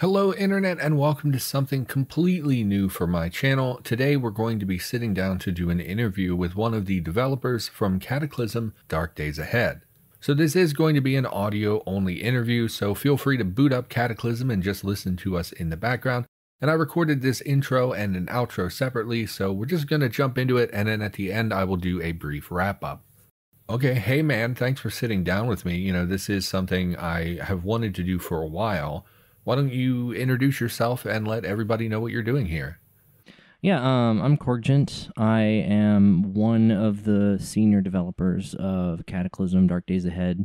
Hello internet and welcome to something completely new for my channel. Today we're going to be sitting down to do an interview with one of the developers from Cataclysm: Dark Days Ahead. So this is going to be an audio only interview, so feel free to boot up Cataclysm and just listen to us in the background. And I recorded this intro and an outro separately, so we're just going to jump into it and then at the end I will do a brief wrap up. Okay, hey man, thanks for sitting down with me. You know, this is something I have wanted to do for a while. Why don't you introduce yourself and let everybody know what you're doing here? Yeah, I'm KorGgenT. I am one of the senior developers of Cataclysm: Dark Days Ahead.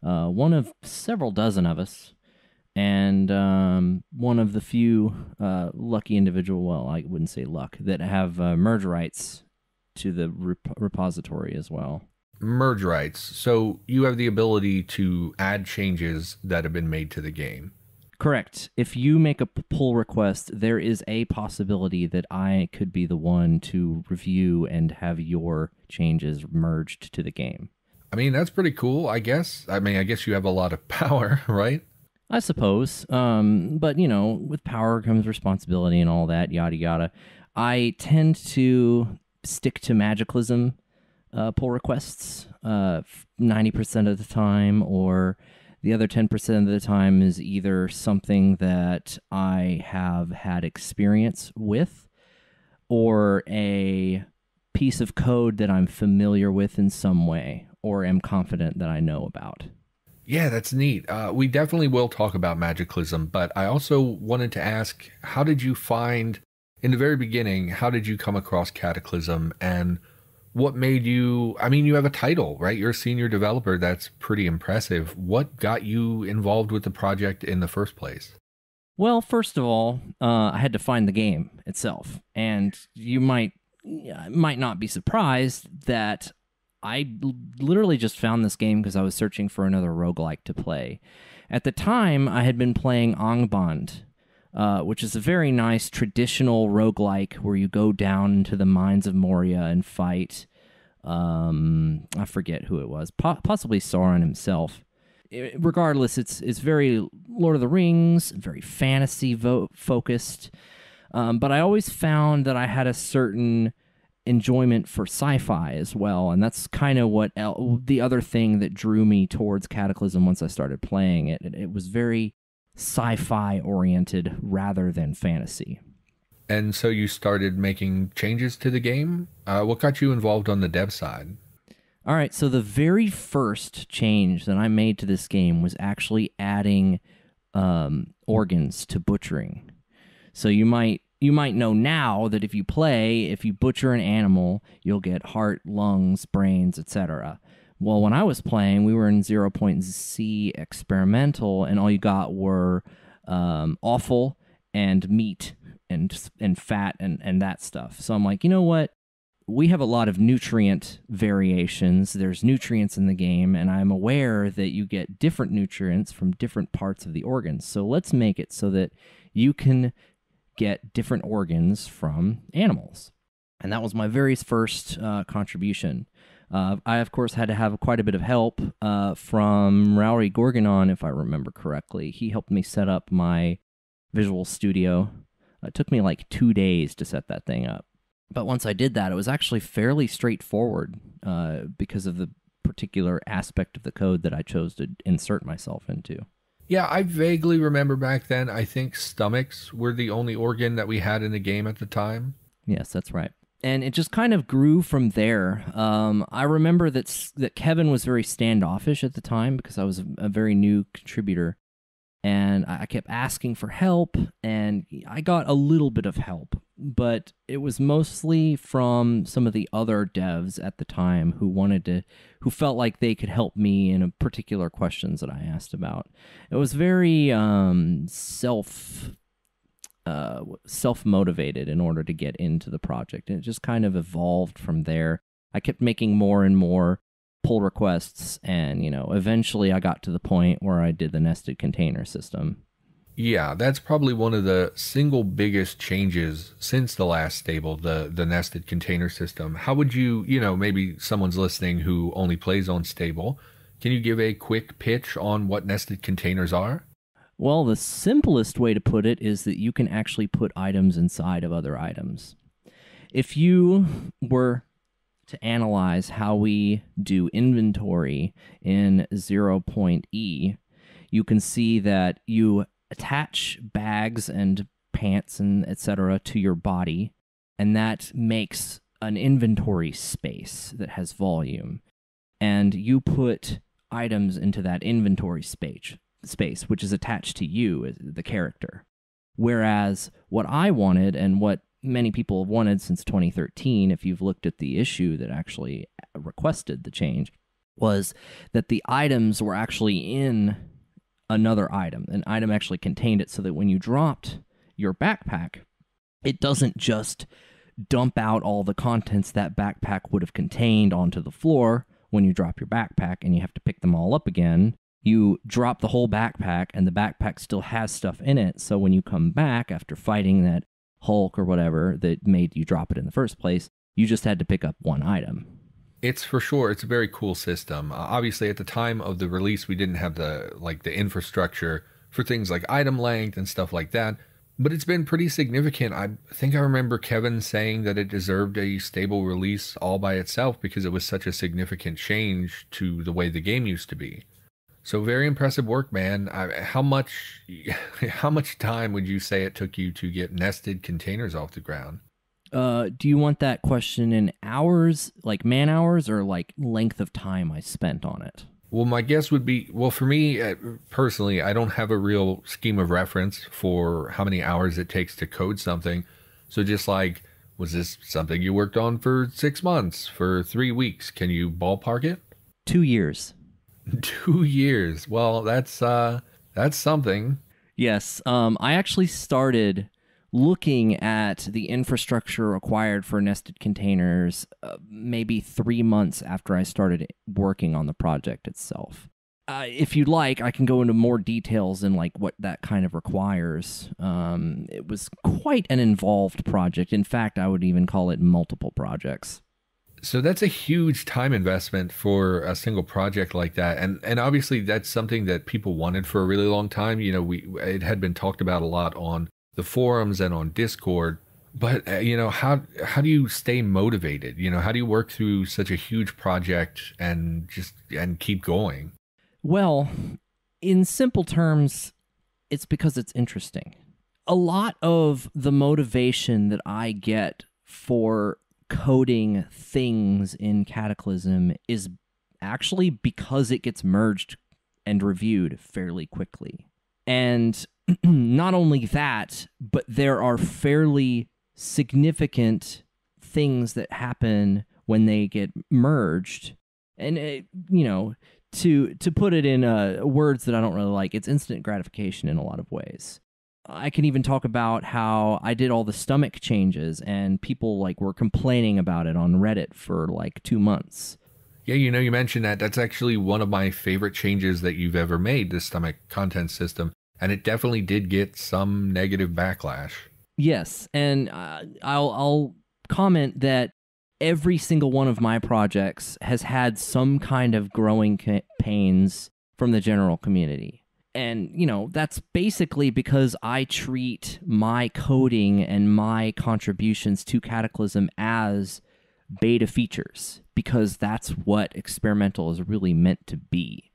One of several dozen of us, and one of the few lucky individual. Well, I wouldn't say luck, that have merge rights to the repository as well. Merge rights. So you have the ability to add changes that have been made to the game. Correct. If you make a pull request, there is a possibility that I could be the one to review and have your changes merged to the game. I mean, that's pretty cool, I guess. I mean, I guess you have a lot of power, right? I suppose. But, you know, with power comes responsibility and all that, yada, yada. I tend to stick to Magiclysm pull requests 90% of the time, or the other 10% of the time is either something that I have had experience with or a piece of code that I'm familiar with in some way or am confident that I know about. Yeah, that's neat. We definitely will talk about Magiclysm, but I also wanted to ask, how did you find, in the very beginning, how did you come across Cataclysm and what made you, I mean, you have a title, right? You're a senior developer. That's pretty impressive. What got you involved with the project in the first place? Well, first of all, I had to find the game itself. And you might not be surprised that I literally just found this game because I was searching for another roguelike to play. At the time, I had been playing Angband, which is a very nice traditional roguelike where you go down into the mines of Moria and fight, I forget who it was, possibly Sauron himself. Regardless, it's very Lord of the Rings, very fantasy focused, but I always found that I had a certain enjoyment for sci-fi as well, and that's kind of what the other thing that drew me towards Cataclysm once I started playing it. It was very sci-fi oriented rather than fantasy. And so you started making changes to the game. What got you involved on the dev side? All right, so the very first change that I made to this game was actually adding organs to butchering. So you might know now that if you play, if you butcher an animal, you'll get heart, lungs, brains, etc. Well, when I was playing, we were in 0.c experimental, and all you got were offal and meat and fat and that stuff. So I'm like, you know what? We have a lot of nutrient variations. There's nutrients in the game, and I'm aware that you get different nutrients from different parts of the organs. So let's make it so that you can get different organs from animals. And that was my very first contribution. I, of course, had to have quite a bit of help from Rory Gorgonon, if I remember correctly. He helped me set up my Visual Studio. It took me like 2 days to set that thing up. But once I did that, it was actually fairly straightforward because of the particular aspect of the code that I chose to insert myself into. Yeah, I vaguely remember back then, I think stomachs were the only organ that we had in the game at the time. Yes, that's right. And it just kind of grew from there. I remember that Kevin was very standoffish at the time because I was a very new contributor. And I kept asking for help, and I got a little bit of help. But it was mostly from some of the other devs at the time who felt like they could help me in particular questions that I asked about. It was very self-motivated in order to get into the project. And it just kind of evolved from there. I kept making more and more pull requests, and, you know, eventually I got to the point where I did the nested container system. Yeah, that's probably one of the single biggest changes since the last stable, the nested container system. How would you, you know, maybe someone's listening who only plays on stable. Can you give a quick pitch on what nested containers are? Well, the simplest way to put it is that you can actually put items inside of other items. If you were to analyze how we do inventory in 0.e, you can see that you attach bags and pants and etc. to your body, and that makes an inventory space that has volume. And you put items into that inventory space, which is attached to you, the character. Whereas what I wanted, and what many people have wanted since 2013, if you've looked at the issue that actually requested the change, was that the items were actually in another item. An item actually contained it, so that when you dropped your backpack, it doesn't just dump out all the contents that backpack would have contained onto the floor when you drop your backpack and you have to pick them all up again. You drop the whole backpack, and the backpack still has stuff in it, so when you come back after fighting that Hulk or whatever that made you drop it in the first place, you just had to pick up one item. It's for sure, it's a very cool system. Obviously, at the time of the release, we didn't have the infrastructure for things like item length and stuff like that, but it's been pretty significant. I think I remember Kevin saying that it deserved a stable release all by itself because it was such a significant change to the way the game used to be. So very impressive work, man. How much time would you say it took you to get nested containers off the ground? Do you want that question in hours, like man hours, or like length of time I spent on it? Well, my guess would be, well, for me personally, I don't have a real scheme of reference for how many hours it takes to code something. So just like, was this something you worked on for 6 months, for 3 weeks? Can you ballpark it? 2 years. 2 years. Well, that's something. Yes. I actually started looking at the infrastructure required for nested containers maybe 3 months after I started working on the project itself. If you'd like, I can go into more details in like what that kind of requires. It was quite an involved project. In fact, I would even call it multiple projects. So that's a huge time investment for a single project like that. And obviously that's something that people wanted for a really long time. You know, it had been talked about a lot on the forums and on Discord, but you know, how do you stay motivated? You know, how do you work through such a huge project and keep going? Well, in simple terms, it's because it's interesting. A lot of the motivation that I get for coding things in Cataclysm is actually because it gets merged and reviewed fairly quickly. And not only that, but there are fairly significant things that happen when they get merged. And, you know, to put it in words that I don't really like, it's instant gratification in a lot of ways. I can even talk about how I did all the stomach changes and people like were complaining about it on Reddit for like 2 months. Yeah, you know, you mentioned that. That's actually one of my favorite changes that you've ever made, the stomach content system. And it definitely did get some negative backlash. Yes. And I'll comment that every single one of my projects has had some kind of growing pains from the general community. And, you know, that's basically because I treat my coding and my contributions to Cataclysm as beta features, because that's what experimental is really meant to be.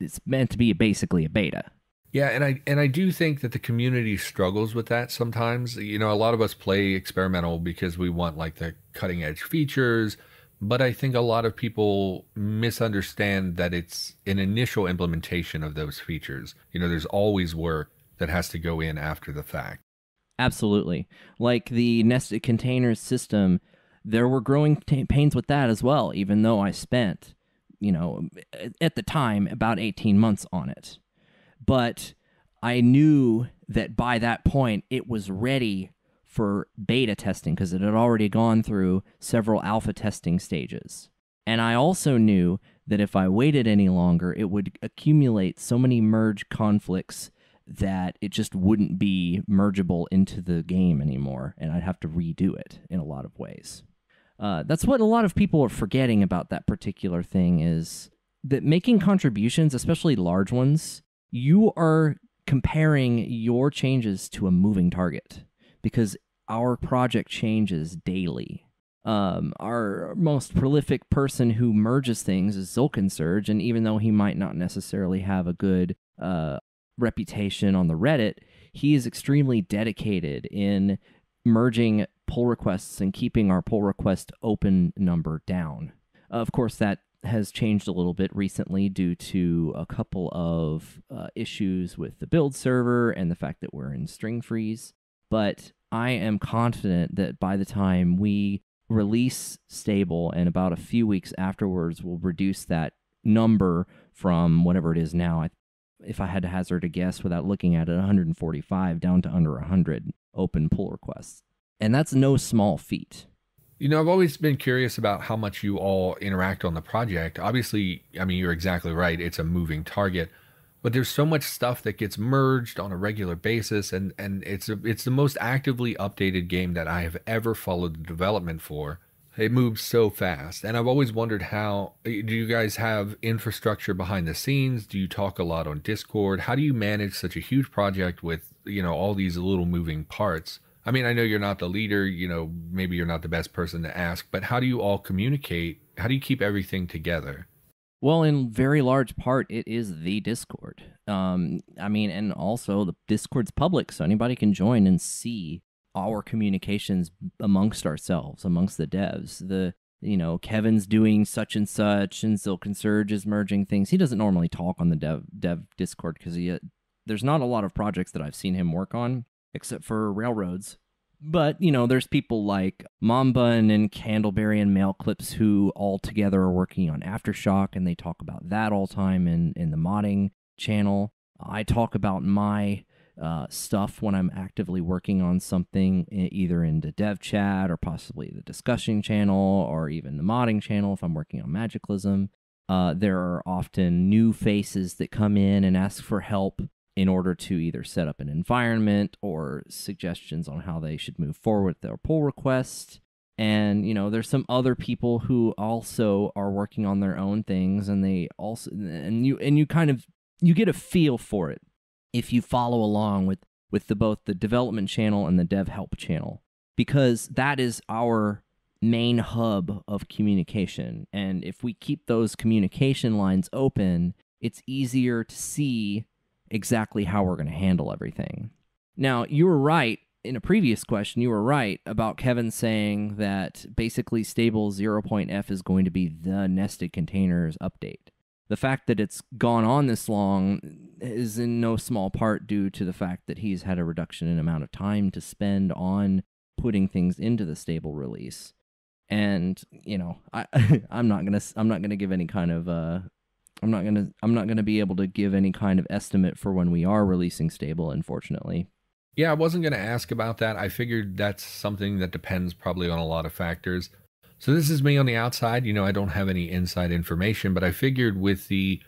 It's meant to be basically a beta. Yeah, and I do think that the community struggles with that sometimes. You know, a lot of us play experimental because we want, like, the cutting-edge features, but I think a lot of people misunderstand that it's an initial implementation of those features. You know, there's always work that has to go in after the fact. Absolutely. Like the nested containers system, there were growing pains with that as well, even though I spent, you know, at the time, about 18 months on it. But I knew that by that point, it was ready for beta testing because it had already gone through several alpha testing stages. And I also knew that if I waited any longer, it would accumulate so many merge conflicts that it just wouldn't be mergeable into the game anymore, and I'd have to redo it in a lot of ways. That's what a lot of people are forgetting about that particular thing, is that making contributions, especially large ones, you are comparing your changes to a moving target, because our project changes daily. Our most prolific person who merges things is Zulkinsurge, and even though he might not necessarily have a good reputation on the Reddit, he is extremely dedicated in merging pull requests and keeping our pull request open number down. Of course, that has changed a little bit recently due to a couple of issues with the build server and the fact that we're in string freeze. But I am confident that by the time we release stable and about a few weeks afterwards, we'll reduce that number from whatever it is now. If I had to hazard a guess without looking at it, 145 down to under 100 open pull requests. And that's no small feat. You know, I've always been curious about how much you all interact on the project. Obviously, I mean, you're exactly right. It's a moving target, but there's so much stuff that gets merged on a regular basis. And it's the most actively updated game that I have ever followed the development for. It moves so fast. And I've always wondered, how do you guys have infrastructure behind the scenes? Do you talk a lot on Discord? How do you manage such a huge project with, you know, all these little moving parts? I mean, I know you're not the leader, you know, maybe you're not the best person to ask, but how do you all communicate? How do you keep everything together? Well, in very large part, it is the Discord. I mean, and also the Discord's public, so anybody can join and see our communications amongst ourselves, amongst the devs. The, you know, Kevin's doing such and such, and Zulkinsurge is merging things. He doesn't normally talk on the dev Discord because there's not a lot of projects that I've seen him work on, except for railroads. But, you know, there's people like Mom Bun and Candleberry and Mail Clips who all together are working on Aftershock, and they talk about that all time in the modding channel. I talk about my stuff when I'm actively working on something, either in the dev chat or possibly the discussion channel or even the modding channel if I'm working on Magiclysm. There are often new faces that come in and ask for help in order to either set up an environment or suggestions on how they should move forward with their pull request. And, you know, there's some other people who also are working on their own things, and they also, and you get a feel for it if you follow along with both the development channel and the dev help channel, because that is our main hub of communication. And if we keep those communication lines open, it's easier to see exactly how we're going to handle everything. Now, you were right in a previous question. You were right about Kevin saying that basically stable 0.f is going to be the nested containers update. The fact that it's gone on this long is in no small part due to the fact that he's had a reduction in amount of time to spend on putting things into the stable release. And, you know, I'm not gonna give any kind of I'm not gonna be able to give any kind of estimate for when we are releasing stable, unfortunately. Yeah, I wasn't gonna ask about that. I figured that's something that depends probably on a lot of factors. So this is me on the outside. You know, I don't have any inside information, but I figured with the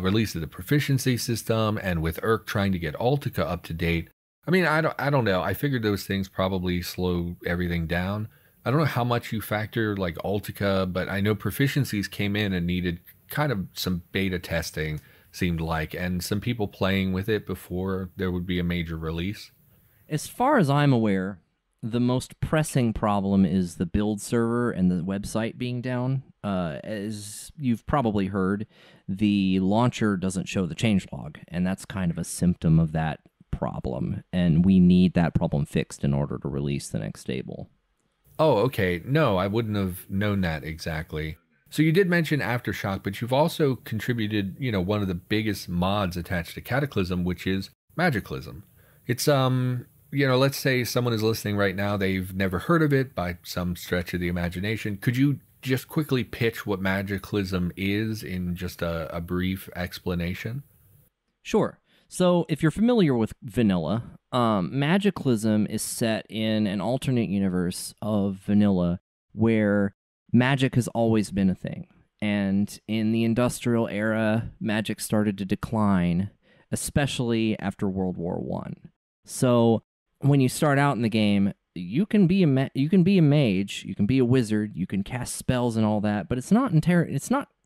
release of the proficiency system and with Irk trying to get Altica up to date, I mean, I don't know. I figured those things probably slow everything down. I don't know how much you factor like Altica, but I know proficiencies came in and needed kind of some beta testing, seemed like, and some people playing with it before there would be a major release. As far as I'm aware, the most pressing problem is the build server and the website being down. As you've probably heard, the launcher doesn't show the changelog, and that's kind of a symptom of that problem, and we need that problem fixed in order to release the next stable. Oh, okay. No, I wouldn't have known that exactly. So you did mention Aftershock, but you've also contributed, you know, one of the biggest mods attached to Cataclysm, which is Magiclysm. It's, you know, let's say someone is listening right now. They've never heard of it by some stretch of the imagination. Could you just quickly pitch what Magiclysm is in just a brief explanation? Sure. So if you're familiar with vanilla, Magiclysm is set in an alternate universe of vanilla where magic has always been a thing, and in the industrial era, magic started to decline, especially after World War I. So when you start out in the game, you can be a mage, you can be a wizard, you can cast spells and all that, but it's not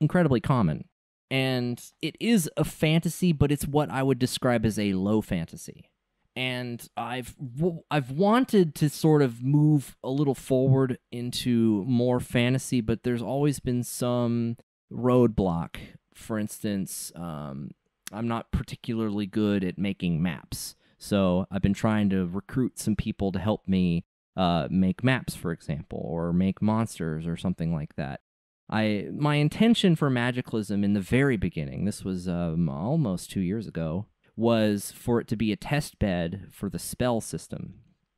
incredibly common. And it is a fantasy, but it's what I would describe as a low fantasy. And I've wanted to sort of move a little forward into more fantasy, but there's always been some roadblock. For instance, I'm not particularly good at making maps. So I've been trying to recruit some people to help me make maps, for example, or make monsters or something like that. My intention for Magiclysm in the very beginning, this was almost 2 years ago, was for it to be a test bed for the spell system.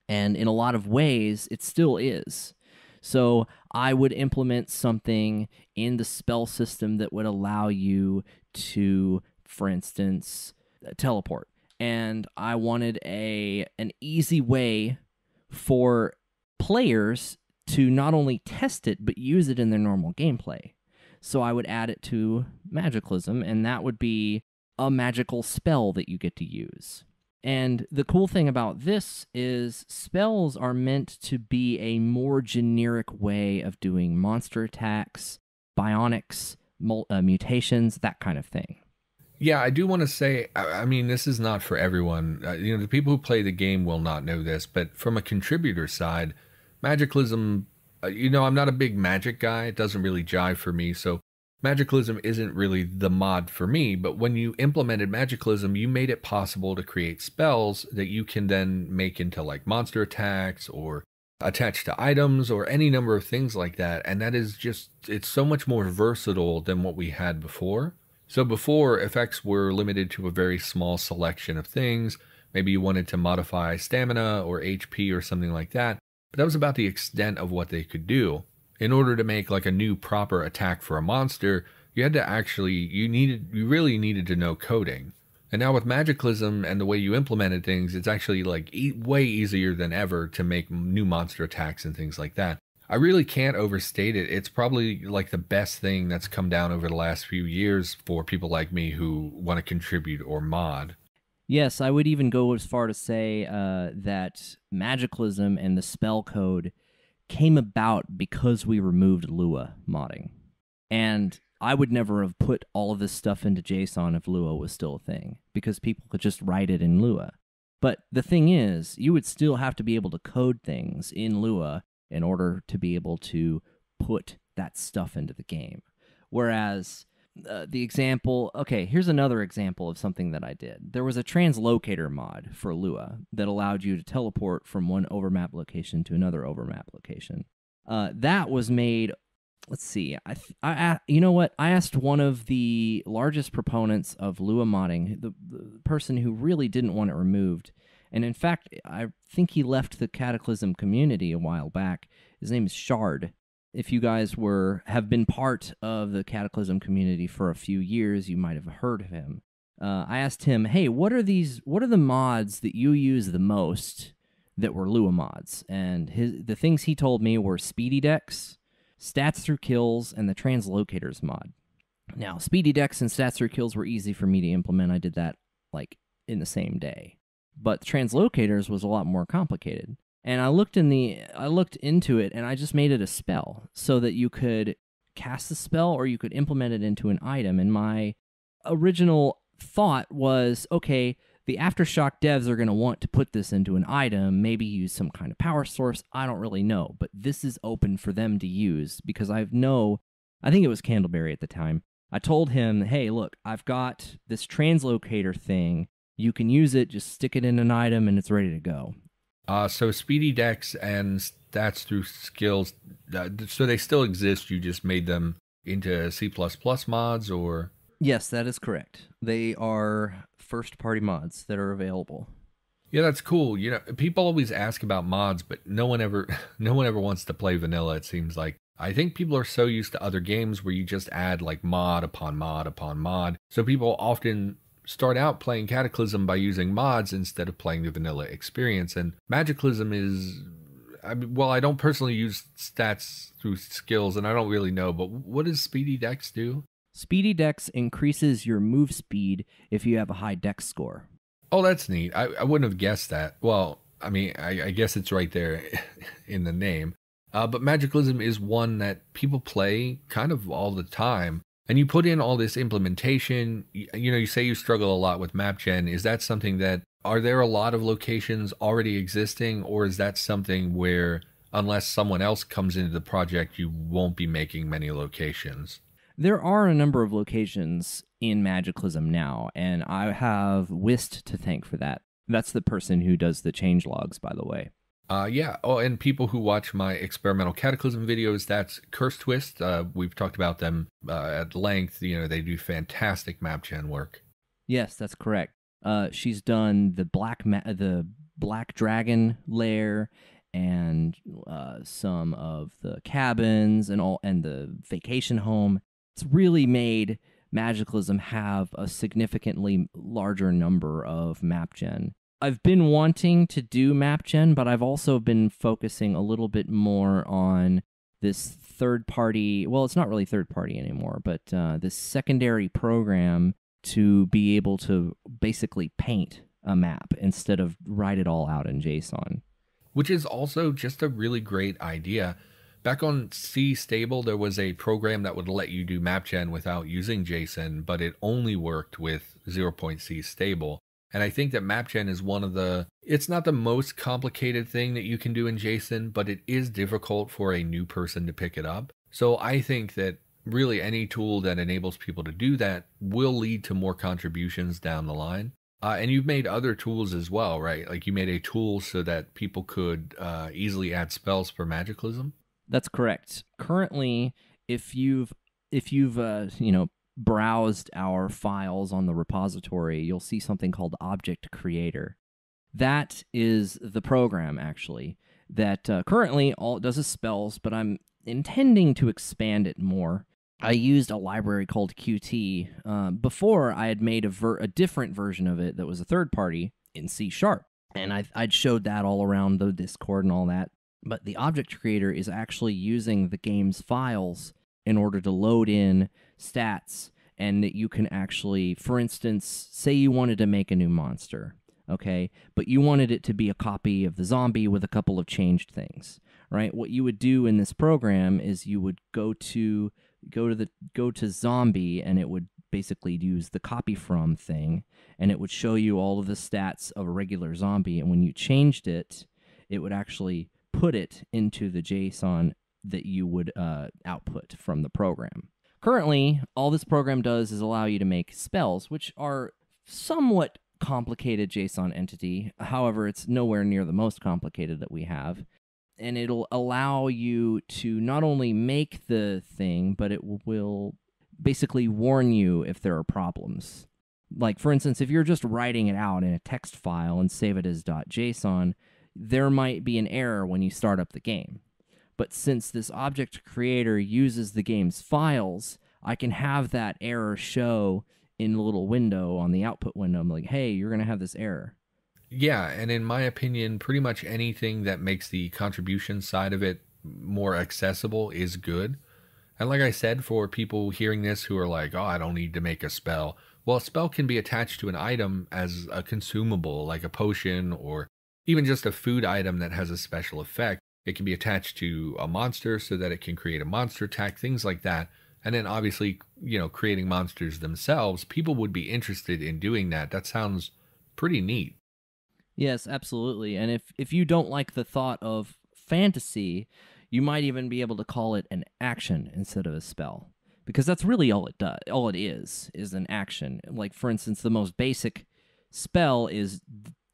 And in a lot of ways, it still is. So I would implement something in the spell system that would allow you to, for instance, teleport. And I wanted an easy way for players to not only test it, but use it in their normal gameplay. So I would add it to Magiclysm, and that would be a magical spell that you get to use. And the cool thing about this is spells are meant to be a more generic way of doing monster attacks, bionics, mutations, that kind of thing. Yeah, I do want to say, I mean, this is not for everyone. You know, the people who play the game will not know this, but from a contributor side, Magiclysm, you know, I'm not a big magic guy. It doesn't really jive for me, so Magiclysm isn't really the mod for me, but when you implemented Magiclysm, you made it possible to create spells that you can then make into like monster attacks or attach to items or any number of things like that. And that is just, it's so much more versatile than what we had before. So before, effects were limited to a very small selection of things. Maybe you wanted to modify stamina or HP or something like that, but that was about the extent of what they could do. In order to make like a new proper attack for a monster, you had to actually, you really needed to know coding. And now with Magiclysm and the way you implemented things, it's actually like way easier than ever to make new monster attacks and things like that. I really can't overstate it. It's probably like the best thing that's come down over the last few years for people like me who want to contribute or mod. Yes, I would even go as far to say that Magiclysm and the spell code came about because we removed Lua modding. And I would never have put all of this stuff into JSON if Lua was still a thing, because people could just write it in Lua. But the thing is, you would still have to be able to code things in Lua in order to be able to put that stuff into the game. Whereas the example, okay, here's another example of something that I did. There was a Translocator mod for Lua that allowed you to teleport from one overmap location to another overmap location. That was made, let's see, you know what? I asked one of the largest proponents of Lua modding, the person who really didn't want it removed, and in fact, I think he left the Cataclysm community a while back. His name is Shard. If you guys have been part of the Cataclysm community for a few years, you might have heard of him. I asked him, hey, what are the mods that you use the most that were Lua mods? And the things he told me were Speedy Dex, Stats Through Kills, and the Translocators mod. Now, Speedy Dex and Stats Through Kills were easy for me to implement. I did that, like, in the same day. But Translocators was a lot more complicated. And I looked into it, and I just made it a spell so that you could cast the spell or you could implement it into an item. And my original thought was, okay, the Aftershock devs are going to want to put this into an item, maybe use some kind of power source. I don't really know, but this is open for them to use because I think it was Candleberry at the time. I told him, hey, look, I've got this Translocator thing. You can use it, just stick it in an item, and it's ready to go. So Speedy Dex and Stats Through Skills, so they still exist, you just made them into C++ mods, or? Yes, that is correct. They are first-party mods that are available. Yeah, that's cool. You know, people always ask about mods, but no one ever wants to play vanilla, it seems like. I think people are so used to other games where you just add, like, mod upon mod upon mod, so people often start out playing Cataclysm by using mods instead of playing the vanilla experience. And Magiclysm is, well, I don't personally use Stats Through Skills, and I don't really know, but what does Speedy Dex do? Speedy Dex increases your move speed if you have a high Dex score. Oh, that's neat. I wouldn't have guessed that. Well, I mean, I guess it's right there in the name. But Magiclysm is one that people play kind of all the time. And you put in all this implementation, you say you struggle a lot with map gen. Is that something that, are there a lot of locations already existing, or is that something where unless someone else comes into the project, you won't be making many locations? There are a number of locations in Magiclysm now, and I have Wist to thank for that. That's the person who does the change logs, by the way. Yeah. Oh, and people who watch my experimental Cataclysm videos, that's Curse Twist. We've talked about them at length. You know, they do fantastic map gen work. Yes, that's correct. She's done the black dragon lair, and some of the cabins and the vacation home. It's really made Magiclysm have a significantly larger number of map gen. I've been wanting to do map gen, but I've also been focusing a little bit more on this third-party, well, it's not really third-party anymore, but this secondary program to be able to basically paint a map instead of write it all out in JSON. Which is also just a really great idea. Back on C-Stable, there was a program that would let you do map gen without using JSON, but it only worked with 0.c stable. And I think that MapGen is one of the, it's not the most complicated thing that you can do in JSON, but it is difficult for a new person to pick it up. So I think that really any tool that enables people to do that will lead to more contributions down the line. And you've made other tools as well, right? Like you made a tool so that people could easily add spells for Magiclysm. That's correct. Currently, if you've browsed our files on the repository, you'll see something called Object Creator. That is the program, actually, that currently all it does is spells, but I'm intending to expand it more. I used a library called Qt. Before, I had made a different version of it that was a third party in C#. And I'd showed that all around the Discord and all that. But the Object Creator is actually using the game's files in order to load in stats, and that you can actually, for instance, say you wanted to make a new monster, okay? But you wanted it to be a copy of the zombie with a couple of changed things, right? What you would do in this program is you would go to zombie, and it would basically use the copy from thing, and it would show you all of the stats of a regular zombie, and when you changed it, it would actually put it into the JSON that you would output from the program. Currently, all this program does is allow you to make spells, which are somewhat complicated JSON entity. However, it's nowhere near the most complicated that we have. And it'll allow you to not only make the thing, but it will basically warn you if there are problems. Like, for instance, if you're just writing it out in a text file and save it as .json, there might be an error when you start up the game. But since this Object Creator uses the game's files, I can have that error show in a little window on the output window. I'm like, hey, you're going to have this error. Yeah, and in my opinion, pretty much anything that makes the contribution side of it more accessible is good. And like I said, for people hearing this who are like, oh, I don't need to make a spell. Well, a spell can be attached to an item as a consumable, like a potion or even just a food item that has a special effect. It can be attached to a monster so that it can create a monster attack, things like that. And then obviously, creating monsters themselves, people would be interested in doing that. That sounds pretty neat. Yes, absolutely. And if you don't like the thought of fantasy, you might even be able to call it an action instead of a spell. Because that's really all it does. All it is an action. Like, for instance, the most basic spell is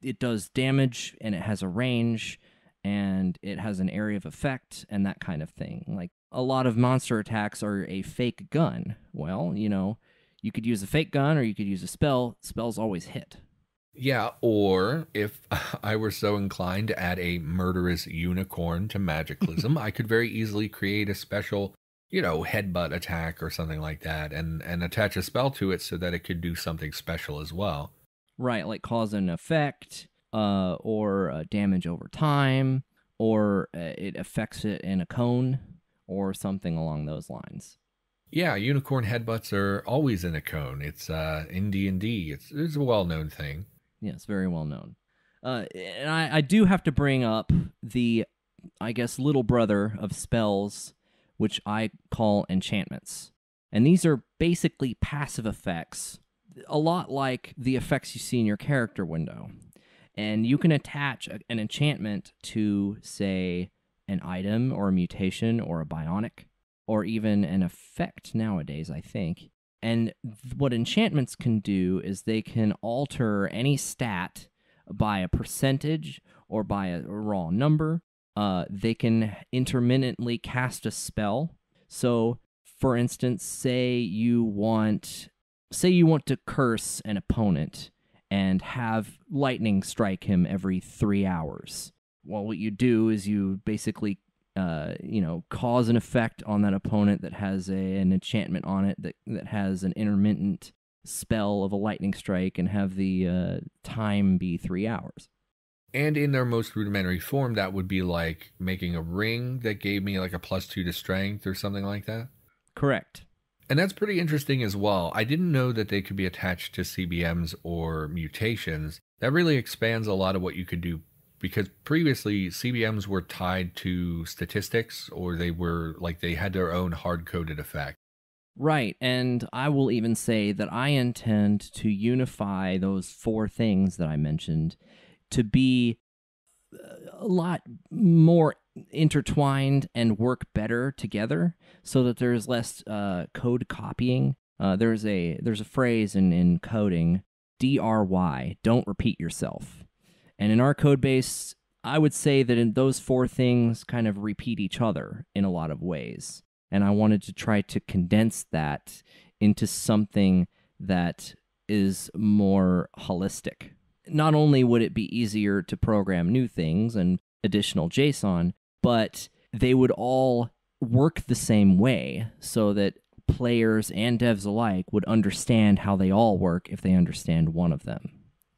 it does damage and it has a range, and it has an area of effect and that kind of thing. Like, a lot of monster attacks are a fake gun. Well, you could use a fake gun or you could use a spell. Spells always hit. Yeah, or if I were so inclined to add a murderous unicorn to Magiclysm, I could very easily create a special, headbutt attack or something like that and attach a spell to it so that it could do something special as well. Right, like cause and effect. Or damage over time, or it affects it in a cone, or something along those lines. Yeah, unicorn headbutts are always in a cone. It's in D&D. It's a well-known thing. Yeah, it's very well-known. And I do have to bring up the, I guess, little brother of spells, which I call enchantments. And these are basically passive effects, a lot like the effects you see in your character window. And you can attach an enchantment to, say, an item or a mutation or a bionic or even an effect nowadays, I think. And what enchantments can do is they can alter any stat by a percentage or by a raw number. They can intermittently cast a spell. So, for instance, say you want to curse an opponent and have lightning strike him every 3 hours. Well, what you do is you basically, cause an effect on that opponent that has an enchantment on it that has an intermittent spell of a lightning strike and have the time be 3 hours. And in their most rudimentary form, that would be like making a ring that gave me like a +2 to strength or something like that? Correct. And that's pretty interesting as well. I didn't know that they could be attached to CBMs or mutations. That really expands a lot of what you could do, because previously CBMs were tied to statistics, or they were like they had their own hard-coded effect. Right, and I will even say that I intend to unify those four things that I mentioned to be a lot more intertwined and work better together, so that there is less code copying. There's a phrase in coding, DRY, don't repeat yourself. And in our code base, I would say that in those four things kind of repeat each other in a lot of ways. And I wanted to try to condense that into something that is more holistic. Not only would it be easier to program new things and additional JSON, but they would all work the same way so that players and devs alike would understand how they all work if they understand one of them.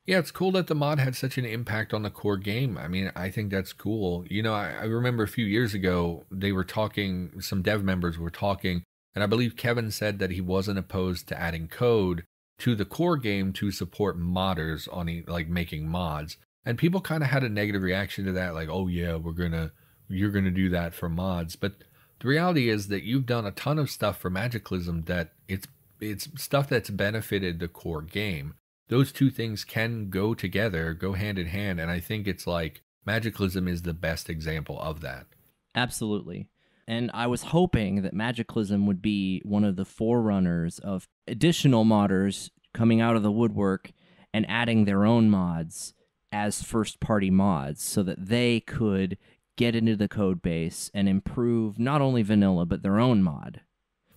Yeah, it's cool that the mod had such an impact on the core game. I mean, I think that's cool. You know, I remember a few years ago, they were talking, some dev members were talking, and I believe Kevin said that he wasn't opposed to adding code to the core game to support modders on like making mods. And people kind of had a negative reaction to that, like, oh yeah, you're gonna do that for mods. But the reality is that you've done a ton of stuff for Magiclysm that it's stuff that's benefited the core game. Those two things can go together, go hand in hand, and I think it's like Magiclysm is the best example of that. Absolutely. And I was hoping that Magiclysm would be one of the forerunners of additional modders coming out of the woodwork and adding their own mods as first-party mods so that they could get into the code base and improve not only vanilla, but their own mod.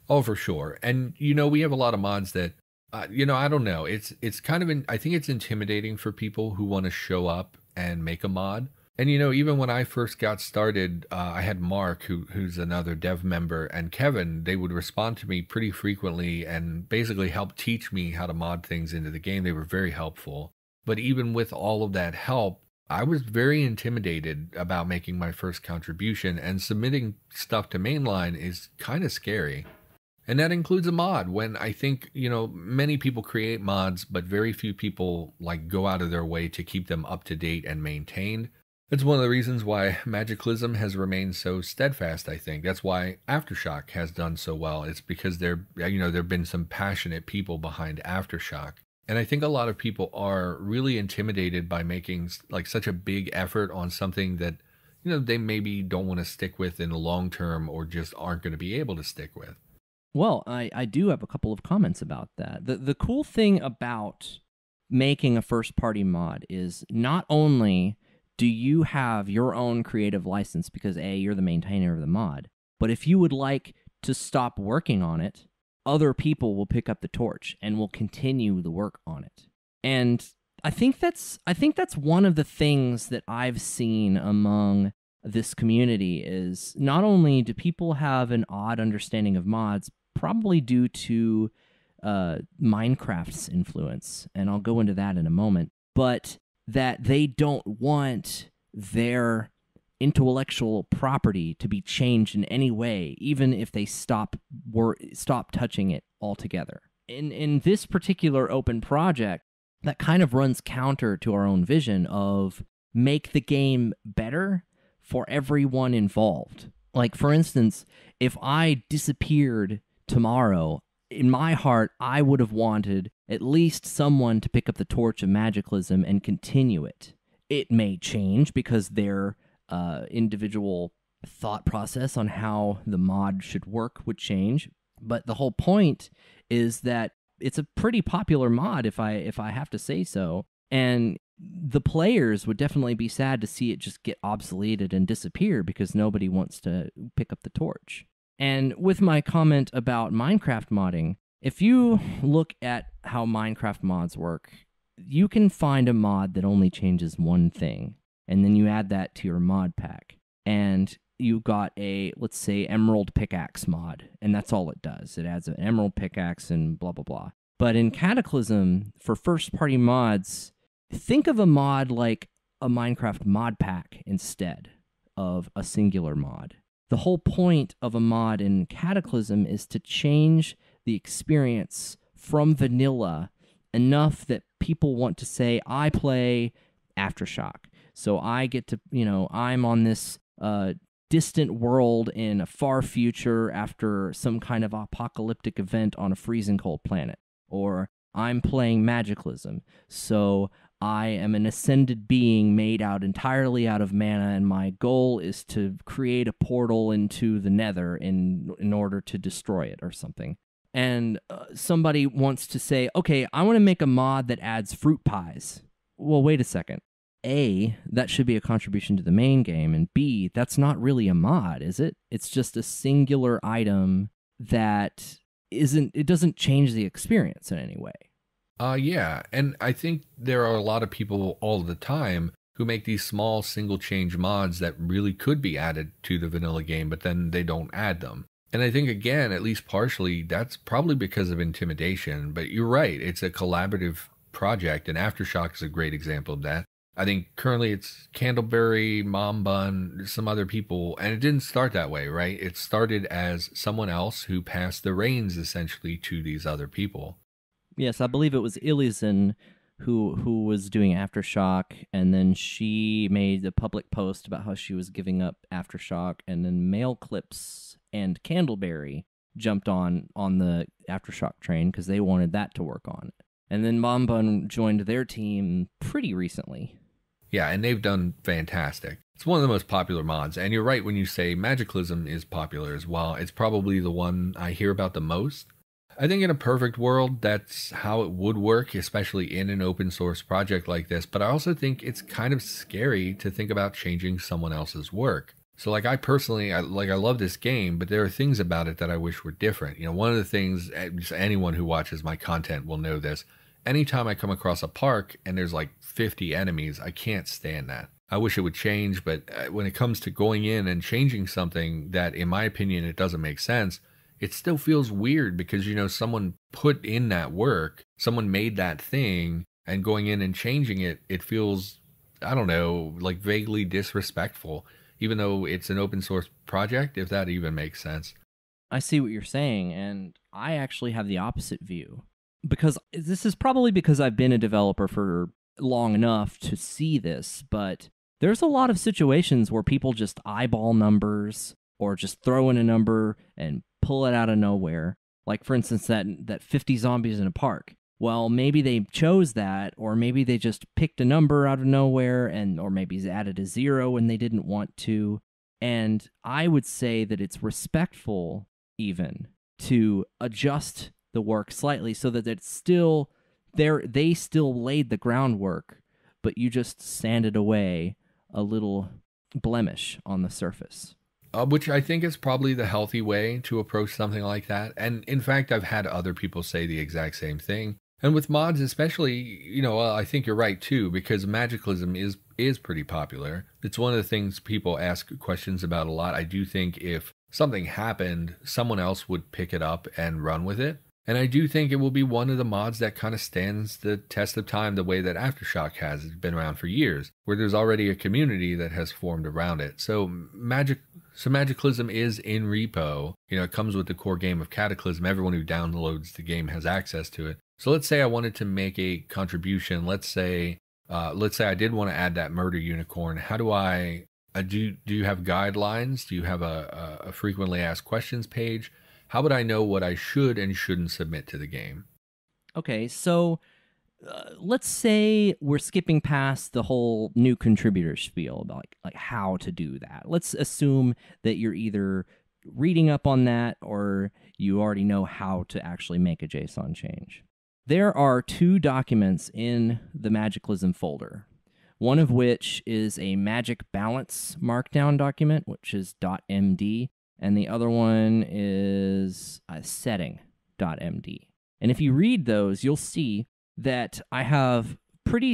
Oh, for sure. And, you know, we have a lot of mods that, I don't know. It's kind of, I think it's intimidating for people who want to show up and make a mod. And, you know, even when I first got started, I had Mark, who's another dev member, and Kevin. They would respond to me pretty frequently and basically help teach me how to mod things into the game. They were very helpful. But even with all of that help, I was very intimidated about making my first contribution, and submitting stuff to mainline is kind of scary. And that includes a mod, when I think, you know, many people create mods, but very few people like go out of their way to keep them up to date and maintained. It's one of the reasons why Magiclysm has remained so steadfast, I think. That's why Aftershock has done so well. It's because there've been some passionate people behind Aftershock. And I think a lot of people are really intimidated by making like such a big effort on something that, you know, they maybe don't want to stick with in the long term, or just aren't going to be able to stick with. Well, I do have a couple of comments about that. The cool thing about making a first-party mod is not only do you have your own creative license because, A, you're the maintainer of the mod, but if you would like to stop working on it, other people will pick up the torch and will continue the work on it. And I think that's one of the things that I've seen among this community is not only do people have an odd understanding of mods, probably due to Minecraft's influence, and I'll go into that in a moment, but that they don't want their intellectual property to be changed in any way, even if they stop touching it altogether. In this particular open project, that kind of runs counter to our own vision of make the game better for everyone involved. Like, for instance, if I disappeared tomorrow, in my heart, I would have wanted at least someone to pick up the torch of Magiclysm and continue it. It may change because their individual thought process on how the mod should work would change, but the whole point is that it's a pretty popular mod, if I have to say so, and the players would definitely be sad to see it just get obsoleted and disappear because nobody wants to pick up the torch. And with my comment about Minecraft modding, if you look at how Minecraft mods work, you can find a mod that only changes one thing, and then you add that to your mod pack. And you got a, let's say, emerald pickaxe mod, and that's all it does. It adds an emerald pickaxe and blah, blah, blah. But in Cataclysm, for first-party mods, think of a mod like a Minecraft mod pack instead of a singular mod. The whole point of a mod in Cataclysm is to change the experience from vanilla enough that people want to say, I play Aftershock. So I get to, you know, I'm on this distant world in a far future after some kind of apocalyptic event on a freezing cold planet. Or I'm playing Magiclysm, so I am an ascended being made out entirely out of mana, and my goal is to create a portal into the nether in order to destroy it or something. And somebody wants to say, okay, I want to make a mod that adds fruit pies. Well, wait a second. A, that should be a contribution to the main game, and B, that's not really a mod, is it? It's just a singular item that isn't, it doesn't change the experience in any way. Yeah, and I think there are a lot of people all the time who make these small single change mods that really could be added to the vanilla game, but then they don't add them. And I think, again, at least partially, that's probably because of intimidation, but you're right, it's a collaborative project, and Aftershock is a great example of that. I think currently it's Candleberry, Mom Bun, some other people, and it didn't start that way, right? It started as someone else who passed the reins, essentially, to these other people. Yes, I believe it was Illizen who was doing Aftershock, and then she made a public post about how she was giving up Aftershock, and then Mail Clips and Candleberry jumped on the Aftershock train because they wanted that to work on it. And then Mom Bun joined their team pretty recently. Yeah, and they've done fantastic. It's one of the most popular mods. And you're right when you say Magiclysm is popular as well. It's probably the one I hear about the most. I think in a perfect world, that's how it would work, especially in an open source project like this. But I also think it's kind of scary to think about changing someone else's work. So like I personally, I love this game, but there are things about it that I wish were different. You know, one of the things, anyone who watches my content will know this. Anytime I come across a park and there's like 50 enemies, I can't stand that. I wish it would change, but when it comes to going in and changing something that, in my opinion, it doesn't make sense, it still feels weird because, you know, someone put in that work, someone made that thing, and going in and changing it, it feels, I don't know, like vaguely disrespectful, even though it's an open source project, if that even makes sense. I see what you're saying, and I actually have the opposite view. Because this is probably because I've been a developer for long enough to see this, but there's a lot of situations where people just eyeball numbers or just throw in a number and pull it out of nowhere. Like, for instance, that 50 zombies in a park. Well, maybe they chose that, or maybe they just picked a number out of nowhere, and or maybe added a 0 when they didn't want to. And I would say that it's respectful, even, to adjust the work slightly so that it's still there, they still laid the groundwork, but you just sanded away a little blemish on the surface. Which I think is probably the healthy way to approach something like that. And in fact, I've had other people say the exact same thing. And with mods especially, you know, I think you're right too, because Magiclysm is pretty popular. It's one of the things people ask questions about a lot. I do think if something happened, someone else would pick it up and run with it. And I do think it will be one of the mods that kind of stands the test of time the way that Aftershock has. It's been around for years, where there's already a community that has formed around it. So Magiclysm is in repo. You know, it comes with the core game of Cataclysm. Everyone who downloads the game has access to it. So let's say I wanted to make a contribution. Let's say I did want to add that murder unicorn. How do I do you have guidelines? Do you have a frequently asked questions page? How would I know what I should and shouldn't submit to the game? Okay, so let's say we're skipping past the whole new contributor spiel about like how to do that. Let's assume that you're either reading up on that or you already know how to actually make a JSON change. There are two documents in the Magiclysm folder, one of which is a magic balance markdown document, which is .md, and the other one is a setting.md. And if you read those, you'll see that I have pretty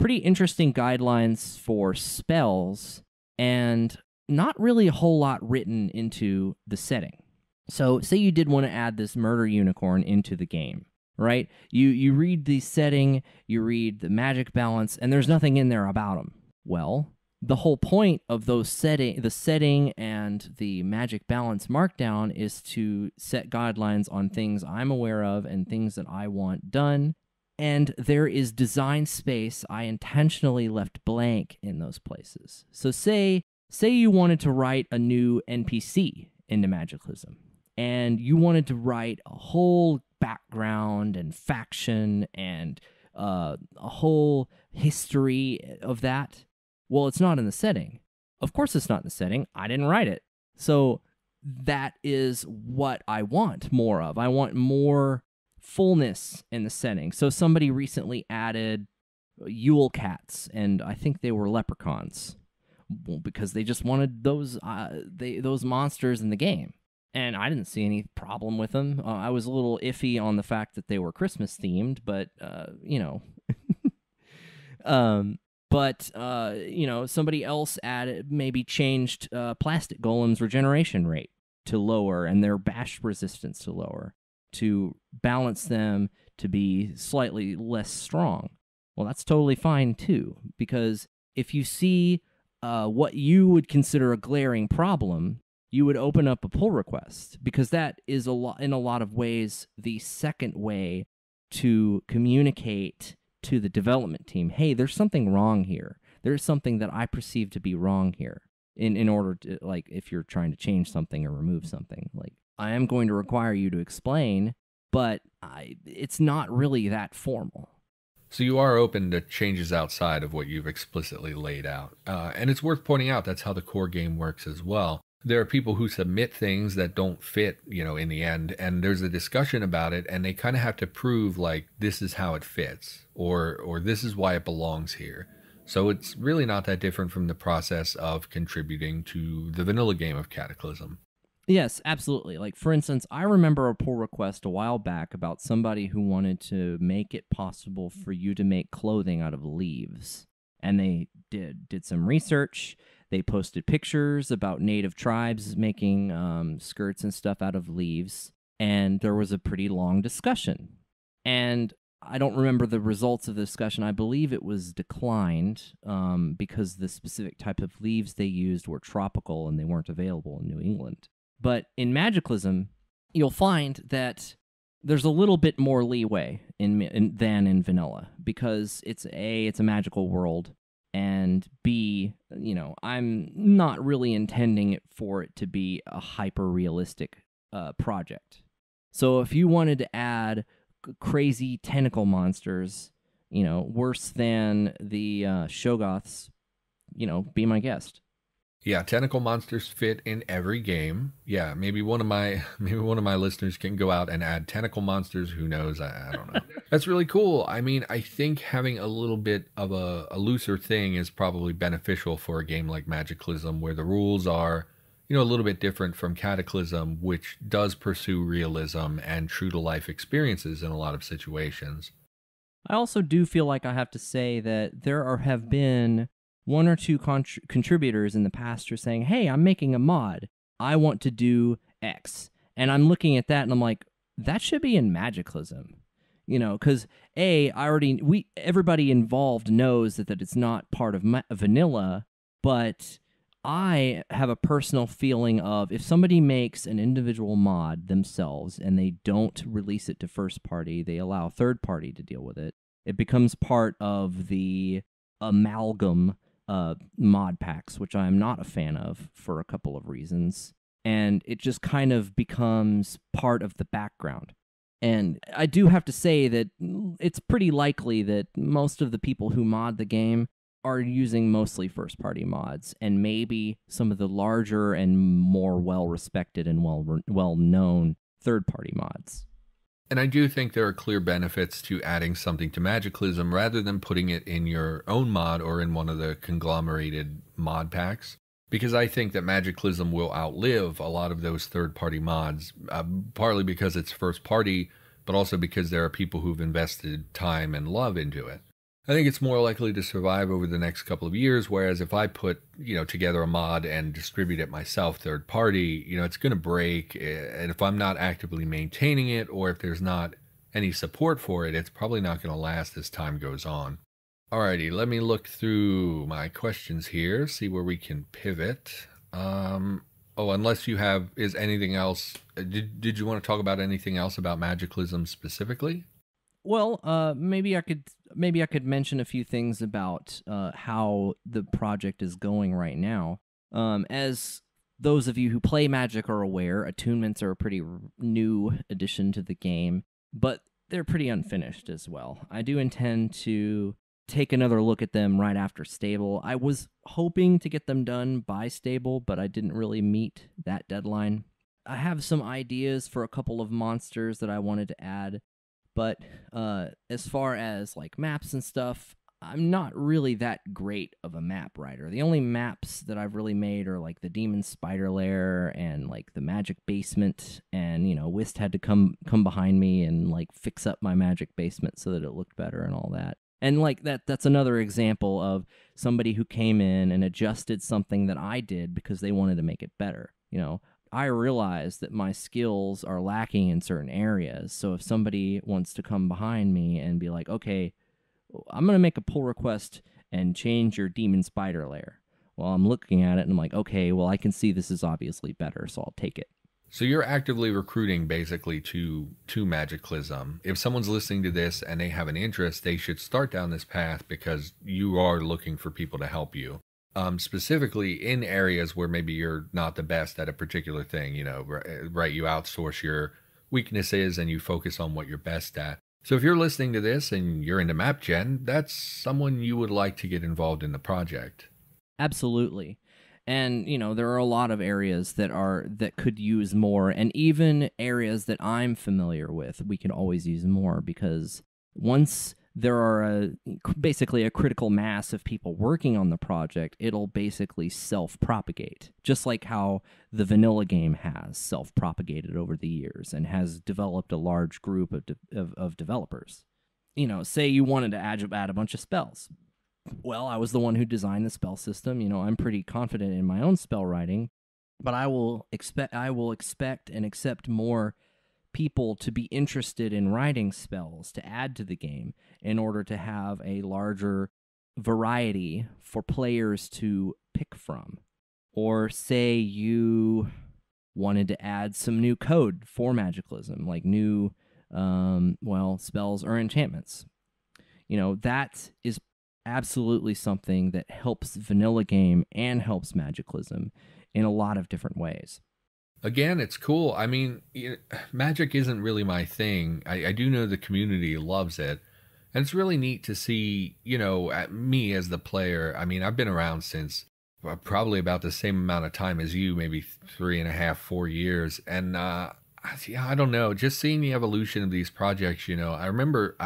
interesting guidelines for spells and not really a whole lot written into the setting. So say you did want to add this murder unicorn into the game, right? You read the setting, you read the magic balance, and there's nothing in there about them. Well, the whole point of those setting and the magic balance markdown is to set guidelines on things I'm aware of and things that I want done. And there is design space I intentionally left blank in those places. So say you wanted to write a new NPC into Magiclysm, and you wanted to write a whole background and faction and a whole history of that. Well, it's not in the setting. Of course it's not in the setting. I didn't write it. So that is what I want more of. I want more fullness in the setting. So somebody recently added Yule cats, and I think they were leprechauns, because they just wanted those monsters in the game. And I didn't see any problem with them. I was a little iffy on the fact that they were Christmas-themed, but, you know. You know, somebody else added, maybe changed Plastic Golem's regeneration rate to lower and their bash resistance to lower to balance them to be slightly less strong. Well, that's totally fine, too, because if you see what you would consider a glaring problem, you would open up a pull request, because that is in a lot of ways the second way to communicate to the development team, hey, there's something wrong here. There's something that I perceive to be wrong here, in order to, like, if you're trying to change something or remove something, like, I am going to require you to explain, but it's not really that formal. So you are open to changes outside of what you've explicitly laid out. And it's worth pointing out that's how the core game works as well. There are people who submit things that don't fit, you know, in the end, and there's a discussion about it, and they kind of have to prove, like, this is how it fits, or this is why it belongs here. So it's really not that different from the process of contributing to the vanilla game of Cataclysm. Yes, absolutely. Like, for instance, I remember a pull request a while back about somebody who wanted to make it possible for you to make clothing out of leaves. And they did some research. They posted pictures about native tribes making skirts and stuff out of leaves, and there was a pretty long discussion. And I don't remember the results of the discussion. I believe it was declined because the specific type of leaves they used were tropical and they weren't available in New England. But in Magiclysm, you'll find that there's a little bit more leeway than in vanilla, because it's a magical world. And B, you know, I'm not really intending for it to be a hyper-realistic project. So if you wanted to add crazy tentacle monsters, you know, worse than the Shoggoths, you know, be my guest. Yeah, tentacle monsters fit in every game. Yeah, maybe one of my listeners can go out and add tentacle monsters. Who knows? I don't know. That's really cool. I mean, I think having a little bit of a looser thing is probably beneficial for a game like Magiclysm, where the rules are, you know, a little bit different from Cataclysm, which does pursue realism and true-to-life experiences in a lot of situations. I also do feel like I have to say that there have been one or two contributors in the past are saying, hey, I'm making a mod. I want to do X. And I'm looking at that and I'm like, that should be in Magiclysm. You know, because everybody involved knows that it's not part of vanilla, but I have a personal feeling of if somebody makes an individual mod themselves and they don't release it to first party, they allow third party to deal with it. It becomes part of the amalgam mod packs, which I am not a fan of for a couple of reasons. and it just kind of becomes part of the background. And I do have to say that it's pretty likely that most of the people who mod the game are using mostly first-party mods, and maybe some of the larger and more well-respected and well-known third-party mods. And I do think there are clear benefits to adding something to Magiclysm rather than putting it in your own mod or in one of the conglomerated mod packs, because I think that Magiclysm will outlive a lot of those third-party mods, partly because it's first-party, but also because there are people who've invested time and love into it. I think it's more likely to survive over the next couple of years, whereas if I put, together a mod and distribute it myself third party, it's going to break. And if I'm not actively maintaining it, or if there's not any support for it, it's probably not going to last as time goes on. Alrighty, let me look through my questions here, see where we can pivot. Oh, unless you have, is anything else, did you want to talk about anything else about Magiclysm specifically? Well, maybe I could mention a few things about how the project is going right now. As those of you who play Magic are aware, attunements are a pretty new addition to the game, but they're pretty unfinished as well. I do intend to take another look at them right after Stable. I was hoping to get them done by Stable, but I didn't really meet that deadline. I have some ideas for a couple of monsters that I wanted to add. But as far as like maps and stuff, I'm not really that great of a map writer. The only maps that I've really made are like the Demon Spider Lair and like the Magic Basement. And, Wist had to come behind me and like fix up my Magic Basement so that it looked better and all that. And like that's another example of somebody who came in and adjusted something that I did because they wanted to make it better, I realize that my skills are lacking in certain areas. So if somebody wants to come behind me and be like, okay, I'm going to make a pull request and change your Demon Spider Lair. Well, I'm looking at it and I'm like, okay, well, I can see this is obviously better, so I'll take it. So you're actively recruiting basically to Magiclysm. If someone's listening to this and they have an interest, they should start down this path because you are looking for people to help you. Specifically in areas where maybe you're not the best at a particular thing, right? You outsource your weaknesses and you focus on what you're best at. So if you're listening to this and you're into map gen, that's someone you would like to get involved in the project. Absolutely. And, there are a lot of areas that could use more, and even areas that I'm familiar with, we can always use more, because once there are basically a critical mass of people working on the project, it'll basically self-propagate, just like how the vanilla game has self-propagated over the years and has developed a large group of developers. Say you wanted to add a bunch of spells. Well, I was the one who designed the spell system. I'm pretty confident in my own spell writing, but I will expect and accept more people to be interested in writing spells to add to the game in order to have a larger variety for players to pick from. Or say you wanted to add some new code for Magiclysm, like new, spells or enchantments. That is absolutely something that helps vanilla game and helps Magiclysm in a lot of different ways. Again, it's cool. I mean, Magic isn't really my thing. I do know the community loves it. And it's really neat to see, at me as the player. I mean, I've been around since probably about the same amount of time as you, maybe 3.5, 4 years. And I don't know, just seeing the evolution of these projects, I remember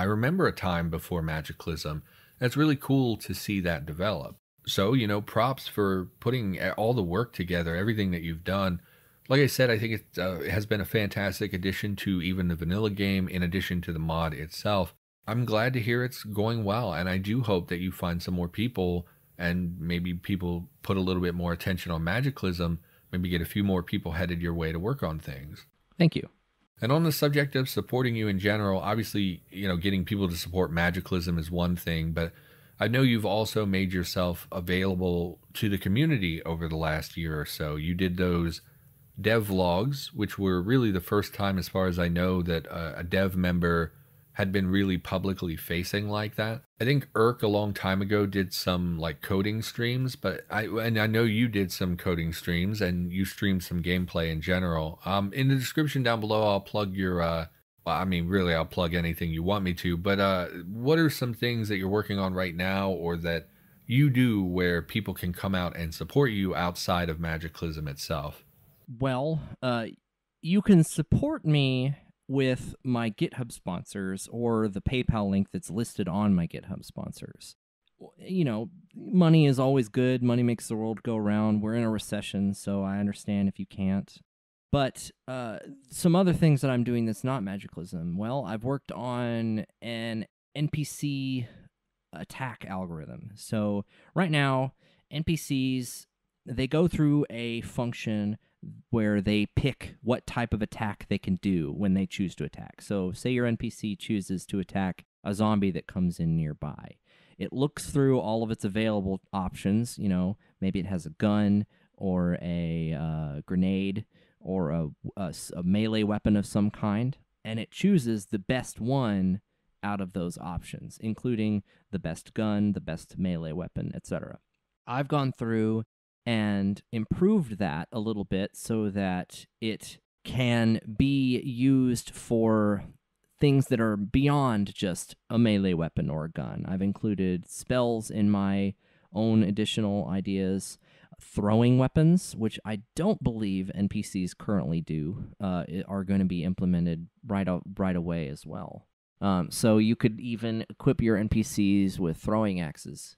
a time before Magiclysm. It's really cool to see that develop. So, props for putting all the work together, everything that you've done. Like I said, I think it has been a fantastic addition to even the vanilla game, in addition to the mod itself. I'm glad to hear it's going well, and I do hope that you find some more people, and maybe people put a little bit more attention on Magiclysm, maybe get a few more people headed your way to work on things. Thank you. And on the subject of supporting you in general, obviously, getting people to support Magiclysm is one thing, but I know you've also made yourself available to the community over the last year or so. You did those devlogs, which were really the first time, as far as I know, that a dev member had been really publicly facing like that. I think Irk a long time ago did some like coding streams, but I know you did some coding streams and you streamed some gameplay in general. In the description down below, I'll plug your, well, I mean, really I'll plug anything you want me to, but what are some things that you're working on right now or that you do where people can come out and support you outside of Magiclysm itself? Well, you can support me with my GitHub sponsors or the PayPal link that's listed on my GitHub sponsors. You know, money is always good. Money makes the world go round. We're in a recession, so I understand if you can't. But some other things that I'm doing that's not Magiclysm. Well, I've worked on an NPC attack algorithm. So right now, NPCs, they go through a function where they pick what type of attack they can do when they choose to attack. So say your NPC chooses to attack a zombie that comes in nearby. It looks through all of its available options. You know, maybe it has a gun or a grenade or a melee weapon of some kind, and it chooses the best one out of those options, including the best gun, the best melee weapon, etc. I've gone through and improved that a little bit so that it can be used for things that are beyond just a melee weapon or a gun. I've included spells in my own additional ideas, throwing weapons, which I don't believe NPCs currently do, are going to be implemented right away as well. So you could even equip your NPCs with throwing axes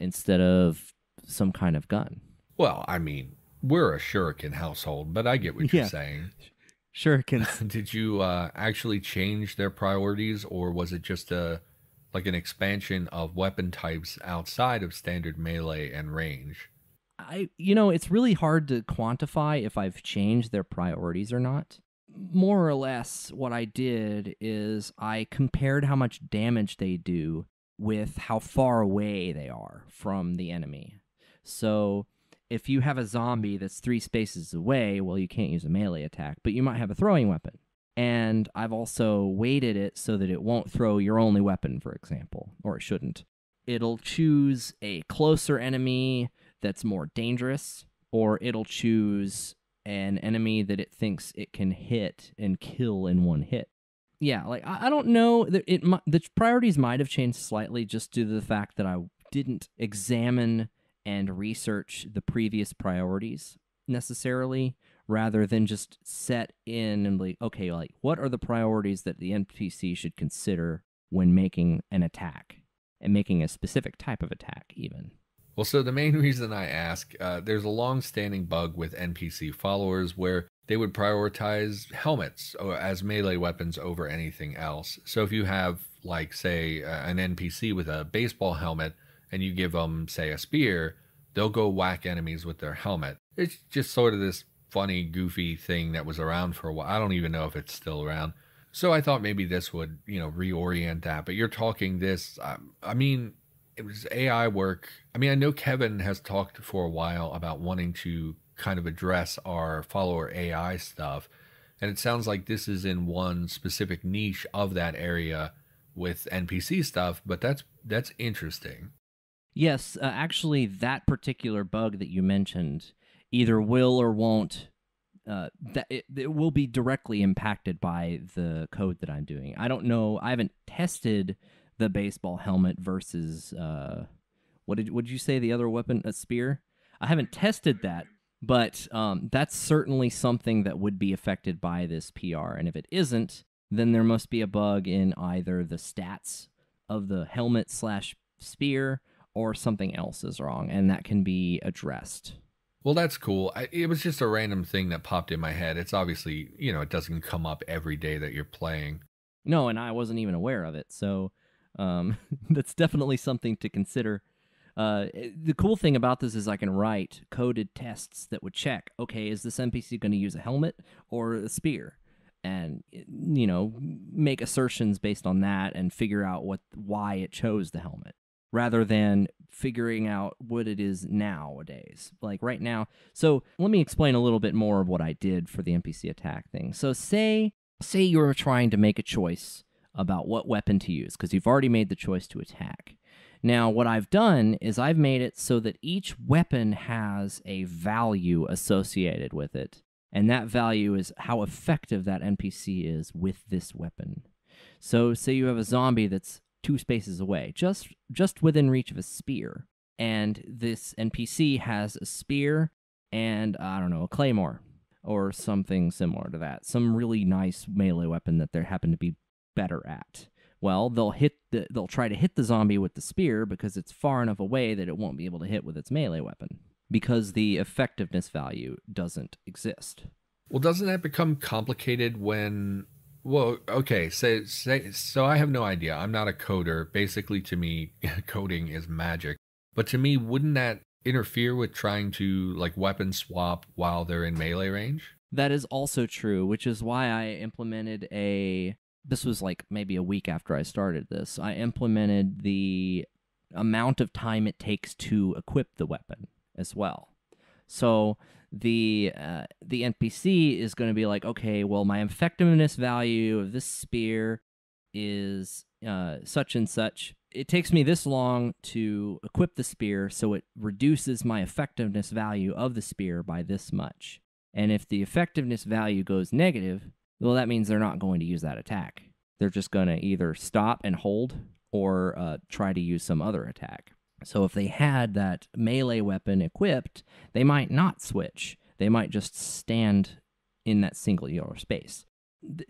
instead of some kind of gun. Well, I mean, we're a shuriken household, but I get what you're saying. Shurikens. Did you actually change their priorities, or was it just like an expansion of weapon types outside of standard melee and range? You know, it's really hard to quantify if I've changed their priorities or not. More or less, what I did is I compared how much damage they do with how far away they are from the enemy. So if you have a zombie that's 3 spaces away, well, you can't use a melee attack, but you might have a throwing weapon. And I've also weighted it so that it won't throw your only weapon, for example, or it shouldn't. It'll choose a closer enemy that's more dangerous, or it'll choose an enemy that it thinks it can hit and kill in one hit. Yeah, like, I don't know. The priorities might have changed slightly just due to the fact that I didn't examine and research the previous priorities necessarily, rather than just set in and like, okay, like, what are the priorities that the NPC should consider when making an attack and making a specific type of attack even? Well, so the main reason I ask, there's a long-standing bug with NPC followers where they would prioritize helmets as melee weapons over anything else. So if you have, like, say, an NPC with a baseball helmet, and you give them, say, a spear, they'll go whack enemies with their helmet. It's just sort of this funny, goofy thing that was around for a while. I don't even know if it's still around. So I thought maybe this would, you know, reorient that. But you're talking this, I mean, it was AI work. I mean, I know Kevin has talked for a while about wanting to kind of address our follower AI stuff. And it sounds like this is in one specific niche of that area with NPC stuff, but that's interesting. Yes, actually, that particular bug that you mentioned either will or won't, it will be directly impacted by the code that I'm doing. I don't know. I haven't tested the baseball helmet versus, what did you say, the other weapon, a spear? I haven't tested that, but that's certainly something that would be affected by this PR. And if it isn't, then there must be a bug in either the stats of the helmet/spear or something else is wrong, and that can be addressed. Well, that's cool. It was just a random thing that popped in my head. It's obviously, you know, it doesn't come up every day that you're playing. No, and I wasn't even aware of it, so that's definitely something to consider. The cool thing about this is I can write coded tests that would check, okay, is this NPC going to use a helmet or a spear? And, you know, make assertions based on that and figure out why it chose the helmet, rather than figuring out what it is nowadays, like right now. So let me explain a little bit more of what I did for the NPC attack thing. So say you're trying to make a choice about what weapon to use, because you've already made the choice to attack. Now, what I've done is I've made it so that each weapon has a value associated with it, and that value is how effective that NPC is with this weapon. So, say you have a zombie that's 2 spaces away, just within reach of a spear, and this NPC has a spear and, I don't know, a claymore or something similar to that, some really nice melee weapon that they happen to be better at. Well, they'll try to hit the zombie with the spear because it's far enough away that it won't be able to hit with its melee weapon because the effectiveness value doesn't exist. Well, doesn't that become complicated when, well, okay, so I have no idea. I'm not a coder. Basically, to me, coding is magic. But to me, wouldn't that interfere with trying to, like, weapon swap while they're in melee range? That is also true, which is why I implemented a... This was like maybe a week after I started this. I implemented the amount of time it takes to equip the weapon as well. So the NPC is going to be like, okay, well, my effectiveness value of this spear is such and such. It takes me this long to equip the spear, so it reduces my effectiveness value of the spear by this much. And if the effectiveness value goes negative, well, that means they're not going to use that attack. They're just going to either stop and hold or try to use some other attack. So if they had that melee weapon equipped, they might not switch. They might just stand in that single yellow space.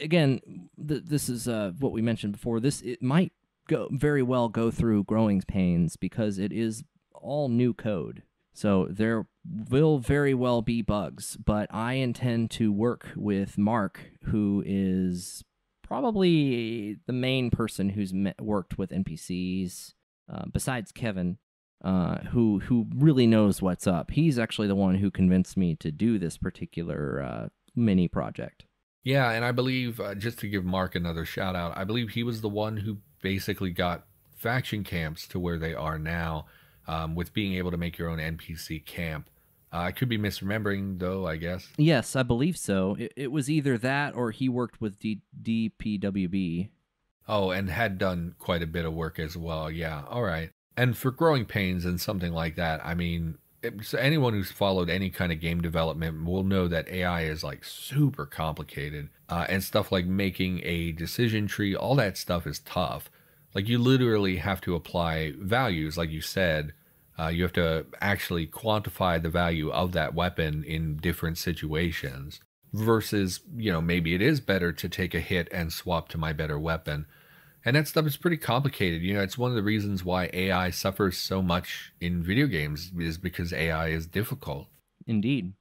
Again, this is what we mentioned before. It might very well go through growing pains because it is all new code. So there will very well be bugs, but I intend to work with Mark, who is probably the main person who's worked with NPCs, besides Kevin, who really knows what's up. He's actually the one who convinced me to do this particular mini project. Yeah, and I believe, just to give Mark another shout out, I believe he was the one who basically got faction camps to where they are now. With being able to make your own NPC camp. I could be misremembering, though, I guess. Yes, I believe so. It was either that or he worked with DPWB. Oh, and had done quite a bit of work as well. Yeah, all right. And for growing pains and something like that, I mean, anyone who's followed any kind of game development will know that AI is, like, super complicated. And stuff like making a decision tree, all that stuff is tough. Like, you literally have to apply values, like you said. You have to actually quantify the value of that weapon in different situations versus, you know, maybe it is better to take a hit and swap to my better weapon. And that stuff is pretty complicated. You know, it's one of the reasons why AI suffers so much in video games is because AI is difficult. Indeed.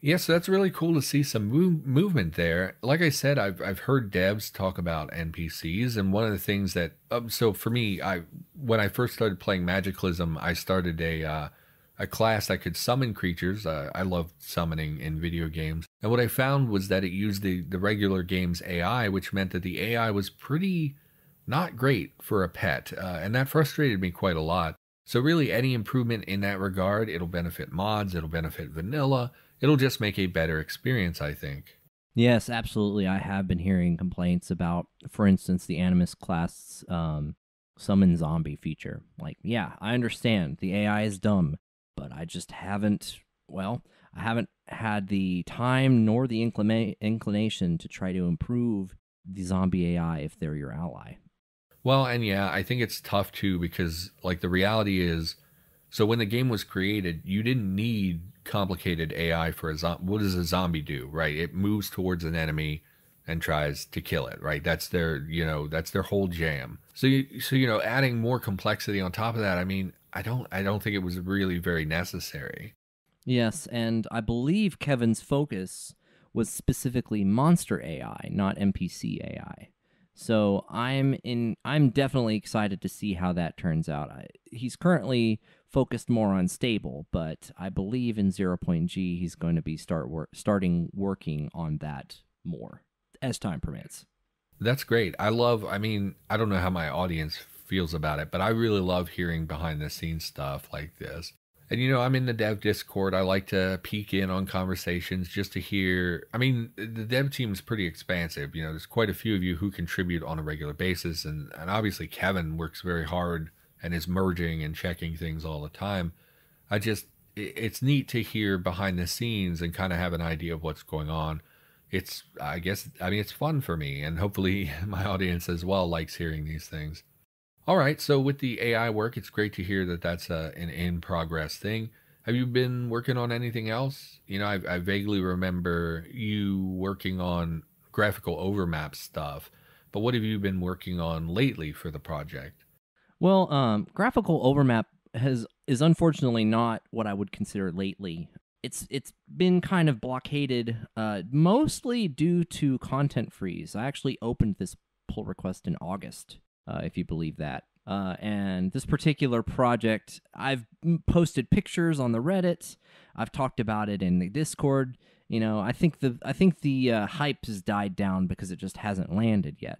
Yeah, so that's really cool to see some movement there. Like I said, I've heard devs talk about NPCs, and one of the things that so for me, when I first started playing Magiclysm, I started a class that could summon creatures. I love summoning in video games, and what I found was that it used the regular game's AI, which meant that the AI was pretty not great for a pet, and that frustrated me quite a lot. So really, any improvement in that regard, it'll benefit mods, it'll benefit vanilla. It'll just make a better experience, I think. Yes, absolutely. I have been hearing complaints about, for instance, the Animus class summon zombie feature. Like, yeah, I understand the AI is dumb, but I just haven't, well, I haven't had the time nor the inclination to try to improve the zombie AI if they're your ally. Well, and yeah, I think it's tough too because, like, the reality is, so when the game was created, you didn't need complicated AI for a zombie. What does a zombie do, right? It moves towards an enemy and tries to kill it, right? That's their, you know, that's their whole jam. So you know, adding more complexity on top of that, I mean, I don't think it was really very necessary. Yes, and I believe Kevin's focus was specifically monster AI, not NPC AI. So I'm definitely excited to see how that turns out. He's currently focused more on stable, but I believe in 0.G he's going to be starting working on that more as time permits. That's great. I mean, I don't know how my audience feels about it, but I really love hearing behind the scenes stuff like this. And, you know, I'm in the dev Discord. I like to peek in on conversations just to hear. I mean, the dev team is pretty expansive. You know, there's quite a few of you who contribute on a regular basis. And obviously, Kevin works very hard and is merging and checking things all the time. I just, it's neat to hear behind the scenes and kind of have an idea of what's going on. It's, I guess, I mean, it's fun for me. And hopefully my audience as well likes hearing these things. All right, so with the AI work, it's great to hear that that's an in-progress thing. Have you been working on anything else? You know, I vaguely remember you working on graphical overmap stuff, but what have you been working on lately for the project? Well, graphical overmap is unfortunately not what I would consider lately. It's been kind of blockaded, mostly due to content freeze. I actually opened this pull request in August. If you believe that. And this particular project, I've posted pictures on the Reddit. I've talked about it in the Discord. You know, I think the hype has died down because it just hasn't landed yet.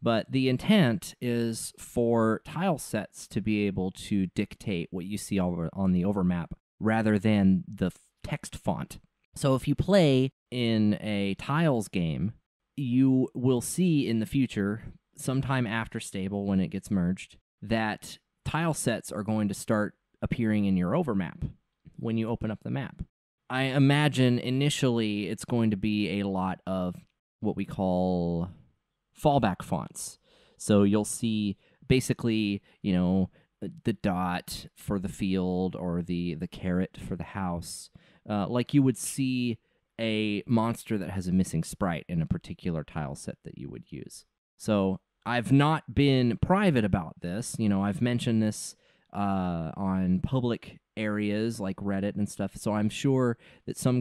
But the intent is for tile sets to be able to dictate what you see on the overmap rather than the text font. So if you play in a tiles game, you will see in the future, sometime after stable when it gets merged, that tile sets are going to start appearing in your overmap when you open up the map. I imagine initially it's going to be a lot of what we call fallback fonts. So you'll see basically, you know, the dot for the field or the caret for the house, like you would see a monster that has a missing sprite in a particular tile set that you would use. So I've not been private about this. You know, I've mentioned this on public areas like Reddit and stuff, so I'm sure that some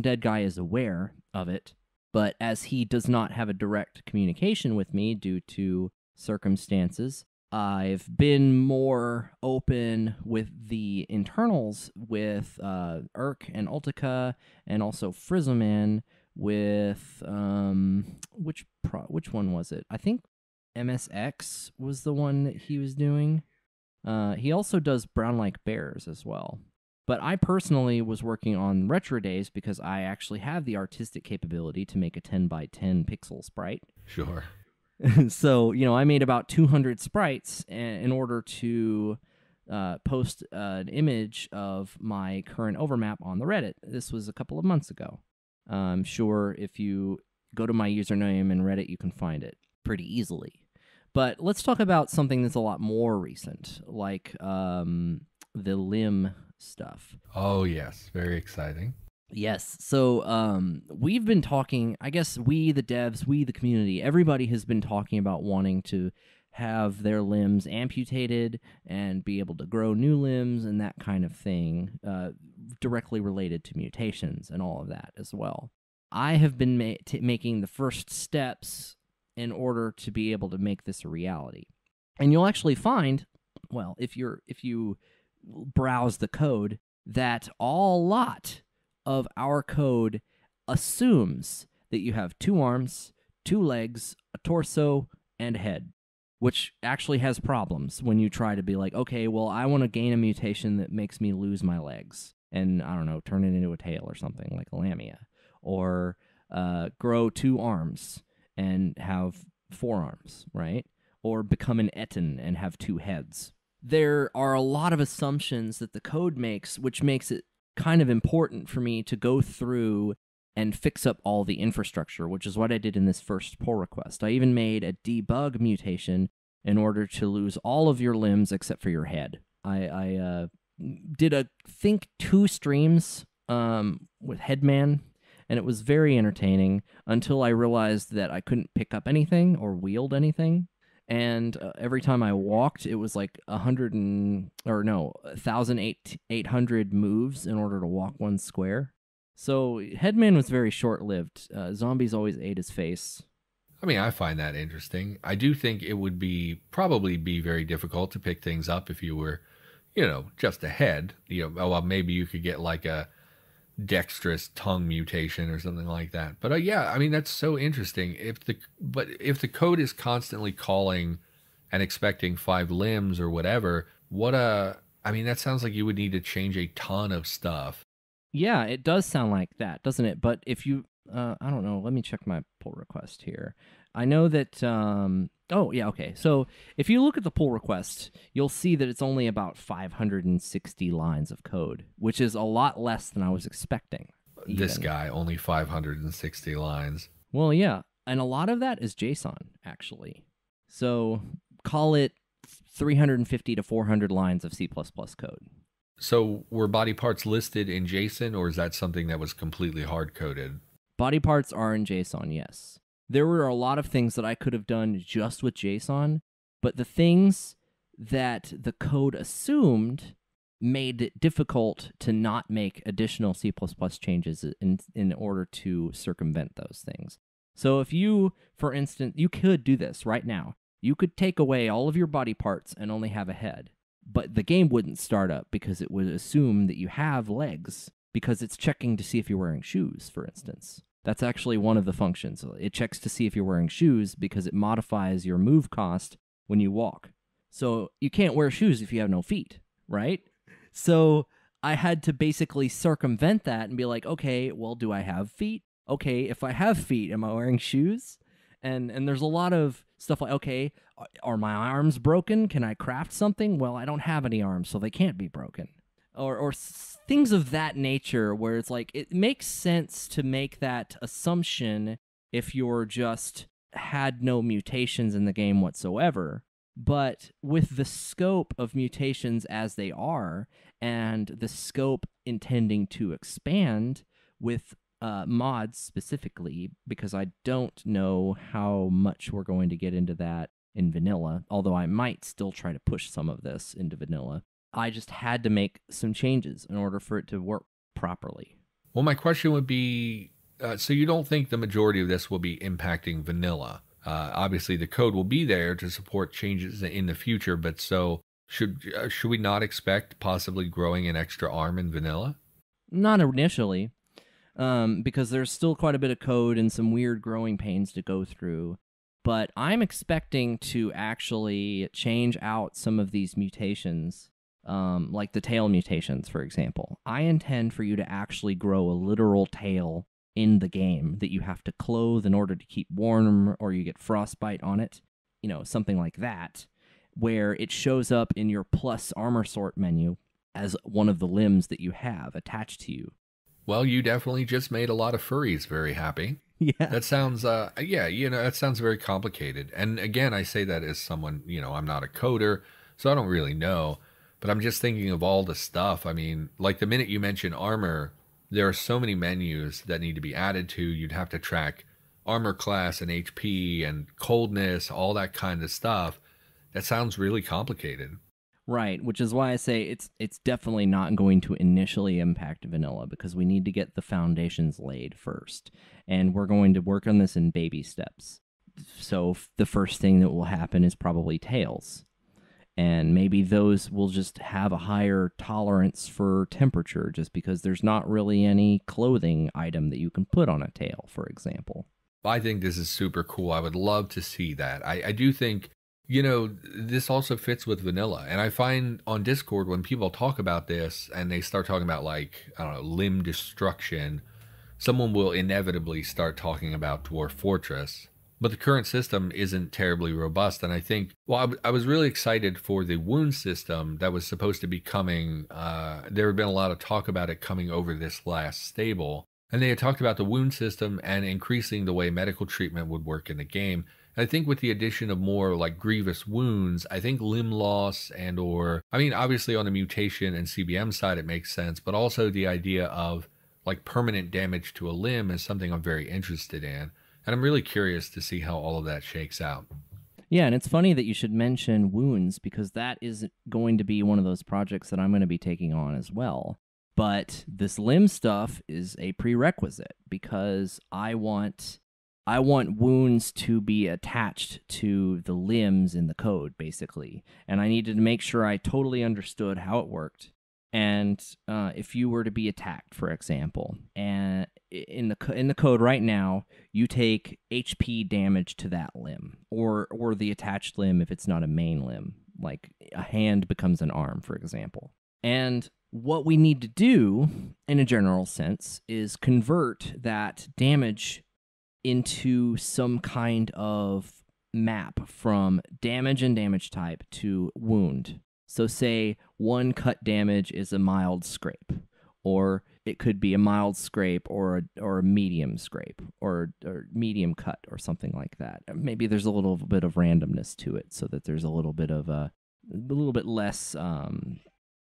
dead guy is aware of it. But as he does not have a direct communication with me due to circumstances, I've been more open with the internals with Irk and Ultica and also Frizzleman with, which one was it? I think MSX was the one that he was doing. He also does Brown Like Bears as well. But I personally was working on Retro Days because I actually have the artistic capability to make a 10 by 10 pixel sprite. Sure. So, you know, I made about 200 sprites in order to post an image of my current overmap on the Reddit. This was a couple of months ago. I'm sure if you go to my username in Reddit, you can find it pretty easily. But let's talk about something that's a lot more recent, like the limb stuff. Oh, yes. Very exciting. Yes. So we've been talking, I guess we, the devs, we, the community, everybody has been talking about wanting to have their limbs amputated and be able to grow new limbs and that kind of thing, directly related to mutations and all of that as well. I have been making the first steps in order to be able to make this a reality. And you'll actually find, well, if you browse the code, that a lot of our code assumes that you have two arms, two legs, a torso, and a head, which actually has problems when you try to be like, okay, well, I want to gain a mutation that makes me lose my legs and, I don't know, turn it into a tail or something like a lamia, or grow two arms and have four arms, right? Or become an etin and have two heads. There are a lot of assumptions that the code makes, which makes it kind of important for me to go through and fix up all the infrastructure, which is what I did in this first pull request. I even made a debug mutation in order to lose all of your limbs except for your head. I did a think 2 streams with Headman, and it was very entertaining until I realized that I couldn't pick up anything or wield anything. And every time I walked, it was like 1,800 moves in order to walk one square. So Headman was very short-lived. Zombies always ate his face. I mean, I find that interesting. I do think it would probably be very difficult to pick things up if you were, you know, just a head. You know, well, maybe you could get like a dexterous tongue mutation or something like that. But yeah, I mean, that's so interesting. But if the code is constantly calling and expecting 5 limbs or whatever, what a I mean, that sounds like you would need to change a ton of stuff. Yeah, it does sound like that, doesn't it? But if you, I don't know, let me check my pull request here. I know that, oh, yeah, okay. So if you look at the pull request, you'll see that it's only about 560 lines of code, which is a lot less than I was expecting. Even. This guy, only 560 lines. Well, yeah, and a lot of that is JSON, actually. So call it 350 to 400 lines of C++ code. So were body parts listed in JSON, or is that something that was completely hard-coded? Body parts are in JSON, yes. There were a lot of things that I could have done just with JSON, but the things that the code assumed made it difficult to not make additional C++ changes in order to circumvent those things. So if you, for instance, you could do this right now. You could take away all of your body parts and only have a head, but the game wouldn't start up because it would assume that you have legs because it's checking to see if you're wearing shoes, for instance. That's actually one of the functions. It checks to see if you're wearing shoes because it modifies your move cost when you walk. So you can't wear shoes if you have no feet, right? So I had to basically circumvent that and be like, okay, well, do I have feet? Okay, if I have feet, am I wearing shoes? And there's a lot of stuff like, okay, are my arms broken? Can I craft something? Well, I don't have any arms, so they can't be broken. Or things of that nature where it's like, it makes sense to make that assumption if you're just had no mutations in the game whatsoever. But with the scope of mutations as they are, and the scope intending to expand with mods specifically, because I don't know how much we're going to get into that in vanilla, although I might still try to push some of this into vanilla. I just had to make some changes in order for it to work properly. Well, my question would be, so you don't think the majority of this will be impacting vanilla? Obviously, the code will be there to support changes in the future, but so should we not expect possibly growing an extra arm in vanilla? Not initially, because there's still quite a bit of code and some weird growing pains to go through. But I'm expecting to actually change out some of these mutations, like the tail mutations, for example. I intend for you to actually grow a literal tail in the game that you have to clothe in order to keep warm, or you get frostbite on it, you know, something like that, where it shows up in your plus armor sort menu as one of the limbs that you have attached to you. Well, you definitely just made a lot of furries very happy. Yeah. That sounds, yeah, you know, that sounds very complicated. And again, I say that as someone, you know, I'm not a coder, so I don't really know, but I'm just thinking of all the stuff. I mean, like the minute you mention armor, there are so many menus that need to be added to. You'd have to track armor class and HP and coldness, all that kind of stuff. That sounds really complicated. Right, which is why I say it's definitely not going to initially impact vanilla, because we need to get the foundations laid first. And we're going to work on this in baby steps. So the first thing that will happen is probably tails. And maybe those will just have a higher tolerance for temperature just because there's not really any clothing item that you can put on a tail, for example. I think this is super cool. I would love to see that. I do think, you know, this also fits with vanilla. And I find on Discord when people talk about this and they start talking about, like, I don't know, limb destruction, someone will inevitably start talking about Dwarf Fortress. But the current system isn't terribly robust. And I think, well, I was really excited for the wound system that was supposed to be coming. There had been a lot of talk about it coming over this last stable. And they had talked about the wound system and increasing the way medical treatment would work in the game. And I think with the addition of more like grievous wounds, I think limb loss and or, I mean, obviously on the mutation and CBM side, it makes sense. But also the idea of like permanent damage to a limb is something I'm very interested in. And I'm really curious to see how all of that shakes out. Yeah, and it's funny that you should mention wounds, because that is going to be one of those projects that I'm going to be taking on as well. But this limb stuff is a prerequisite, because I want wounds to be attached to the limbs in the code, basically. And I needed to make sure I totally understood how it worked. And if you were to be attacked, for example, and in the code right now, you take HP damage to that limb, or the attached limb if it's not a main limb, like a hand becomes an arm, for example. And what we need to do, in a general sense, is convert that damage into some kind of map from damage and damage type to wound. So say one cut damage is a mild scrape, or it could be a mild scrape or a medium scrape or medium cut or something like that. Maybe there's a little bit of randomness to it so that there's a little bit less...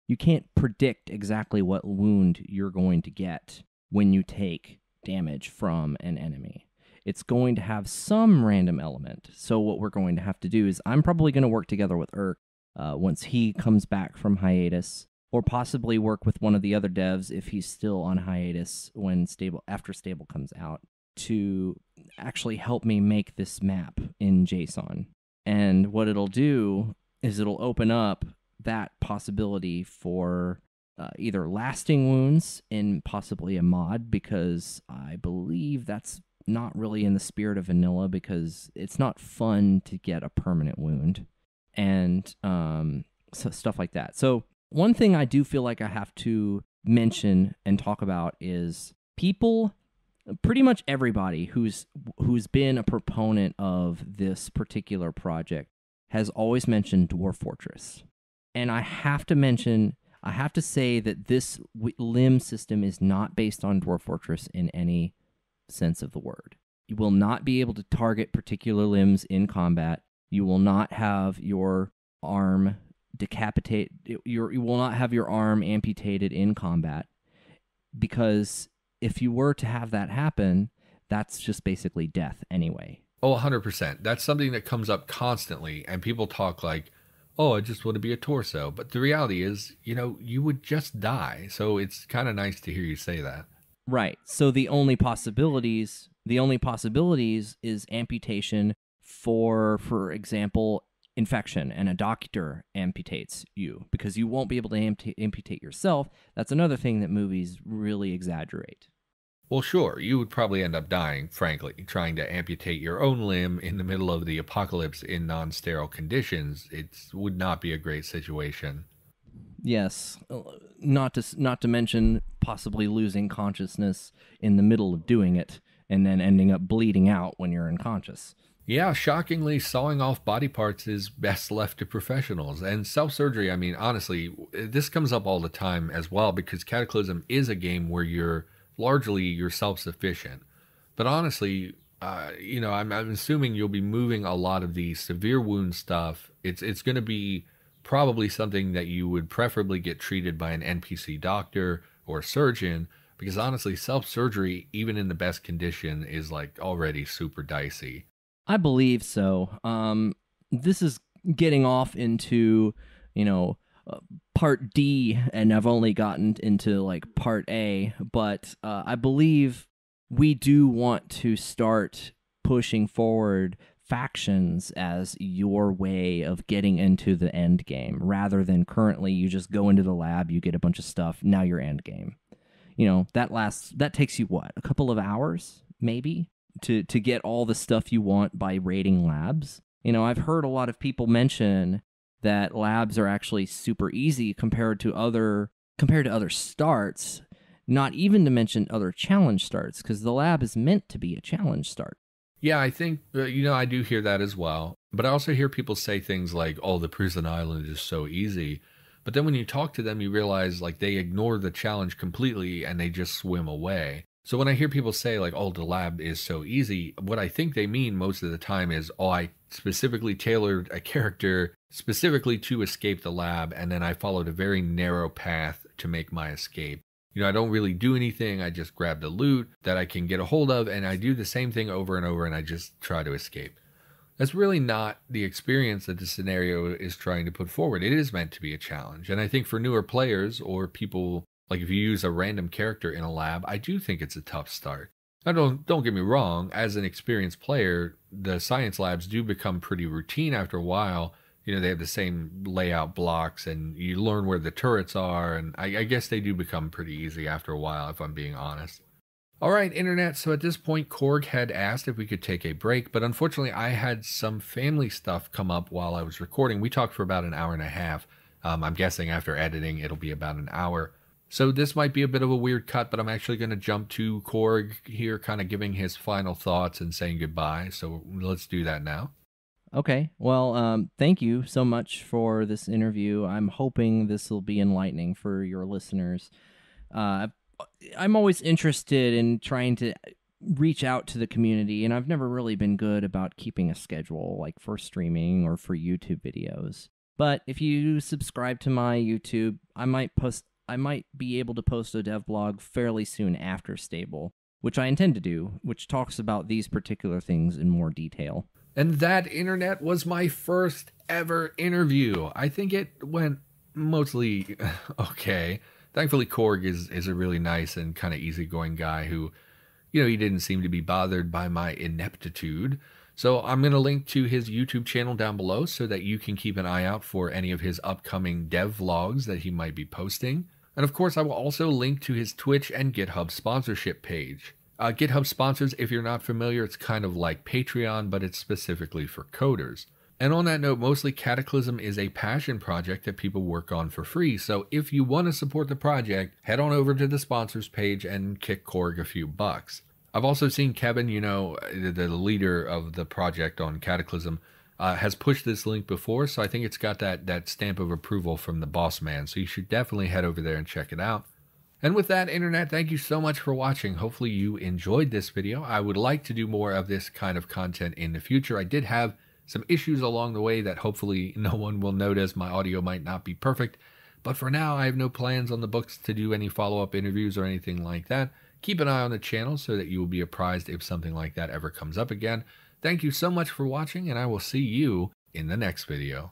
you can't predict exactly what wound you're going to get when you take damage from an enemy. It's going to have some random element. So what we're going to have to do is I'm probably going to work together with Irk once he comes back from hiatus, or possibly work with one of the other devs if he's still on hiatus when Stable comes out, to actually help me make this map in JSON. And what it'll do is it'll open up that possibility for either lasting wounds in possibly a mod, because I believe that's not really in the spirit of vanilla, because it's not fun to get a permanent wound, and so stuff like that. So one thing I do feel like I have to mention and talk about is people, pretty much everybody who's been a proponent of this particular project has always mentioned Dwarf Fortress. And I have to say that this limb system is not based on Dwarf Fortress in any sense of the word. You will not be able to target particular limbs in combat. You will not have your arm amputated in combat, because if you were to have that happen, that's just basically death anyway. Oh, 100%. That's something that comes up constantly, and people talk like, oh, I just want to be a torso. But the reality is, you would just die. So it's kind of nice to hear you say that. Right. So the only possibilities is amputation for example, infection, and a doctor amputates you because you won't be able to amputate yourself. That's another thing that movies really exaggerate. Well, sure, you would probably end up dying, frankly, trying to amputate your own limb in the middle of the apocalypse in non-sterile conditions. It would not be a great situation. Yes, not to mention possibly losing consciousness in the middle of doing it and then ending up bleeding out when you're unconscious. Yeah, shockingly, sawing off body parts is best left to professionals. And self-surgery, I mean, honestly, this comes up all the time as well, because Cataclysm is a game where you're largely self-sufficient. But honestly, I'm assuming you'll be moving a lot of the severe wound stuff. It's going to be probably something that you would preferably get treated by an NPC doctor or surgeon, because honestly, self-surgery, even in the best condition, is like already super dicey. I believe so. This is getting off into, part D, and I've only gotten into like part A, but I believe we do want to start pushing forward factions as your way of getting into the end game, rather than currently you just go into the lab, you get a bunch of stuff, now you're end game. That takes you what, a couple of hours, maybe? To get all the stuff you want by raiding labs. I've heard a lot of people mention that labs are actually super easy compared to other starts, not even to mention other challenge starts, because the lab is meant to be a challenge start. Yeah, I think, I do hear that as well. But I also hear people say things like, oh, the prison island is so easy. But then when you talk to them, you realize like they ignore the challenge completely and they just swim away. So when I hear people say like, oh, the lab is so easy, what I think they mean most of the time is, oh, I specifically tailored a character specifically to escape the lab, and then I followed a very narrow path to make my escape. I don't really do anything. I just grab the loot that I can get a hold of, and I do the same thing over and over, and I just try to escape. That's really not the experience that the scenario is trying to put forward. It is meant to be a challenge. And I think for newer players or people, like if you use a random character in a lab, I do think it's a tough start. Now, don't get me wrong, as an experienced player, the science labs do become pretty routine after a while. They have the same layout blocks, and you learn where the turrets are, and I guess they do become pretty easy after a while, if I'm being honest. All right, internet. So at this point, Korg had asked if we could take a break, but unfortunately I had some family stuff come up while I was recording. We talked for about an hour and a half. I'm guessing after editing, it'll be about an hour. So this might be a bit of a weird cut, but I'm actually going to jump to Korg here, kind of giving his final thoughts and saying goodbye. So let's do that now. Okay. Well, thank you so much for this interview. I'm hoping this will be enlightening for your listeners. I'm always interested in trying to reach out to the community, and I've never really been good about keeping a schedule, like for streaming or for YouTube videos. But if you subscribe to my YouTube, I might be able to post a dev blog fairly soon after Stable, which I intend to do, which talks about these particular things in more detail. And that, internet, was my first ever interview. I think it went mostly okay. Thankfully, Korg is a really nice and kind of easygoing guy who, you know, he didn't seem to be bothered by my ineptitude. So I'm going to link to his YouTube channel down below so that you can keep an eye out for any of his upcoming dev vlogs that he might be posting. And of course, I will also link to his Twitch and GitHub sponsorship page. GitHub sponsors, if you're not familiar, it's kind of like Patreon, but it's specifically for coders. And on that note, mostly Cataclysm is a passion project that people work on for free. So if you want to support the project, head on over to the sponsors page and kick Korg a few bucks. I've also seen Kevin, you know, the leader of the project on Cataclysm, has pushed this link before. So I think it's got that stamp of approval from the boss man. So you should definitely head over there and check it out. And with that, internet, thank you so much for watching. Hopefully you enjoyed this video. I would like to do more of this kind of content in the future. I did have some issues along the way that hopefully no one will notice. My audio might not be perfect, but for now, I have no plans on the books to do any follow-up interviews or anything like that. Keep an eye on the channel so that you will be apprised if something like that ever comes up again. Thank you so much for watching, and I will see you in the next video.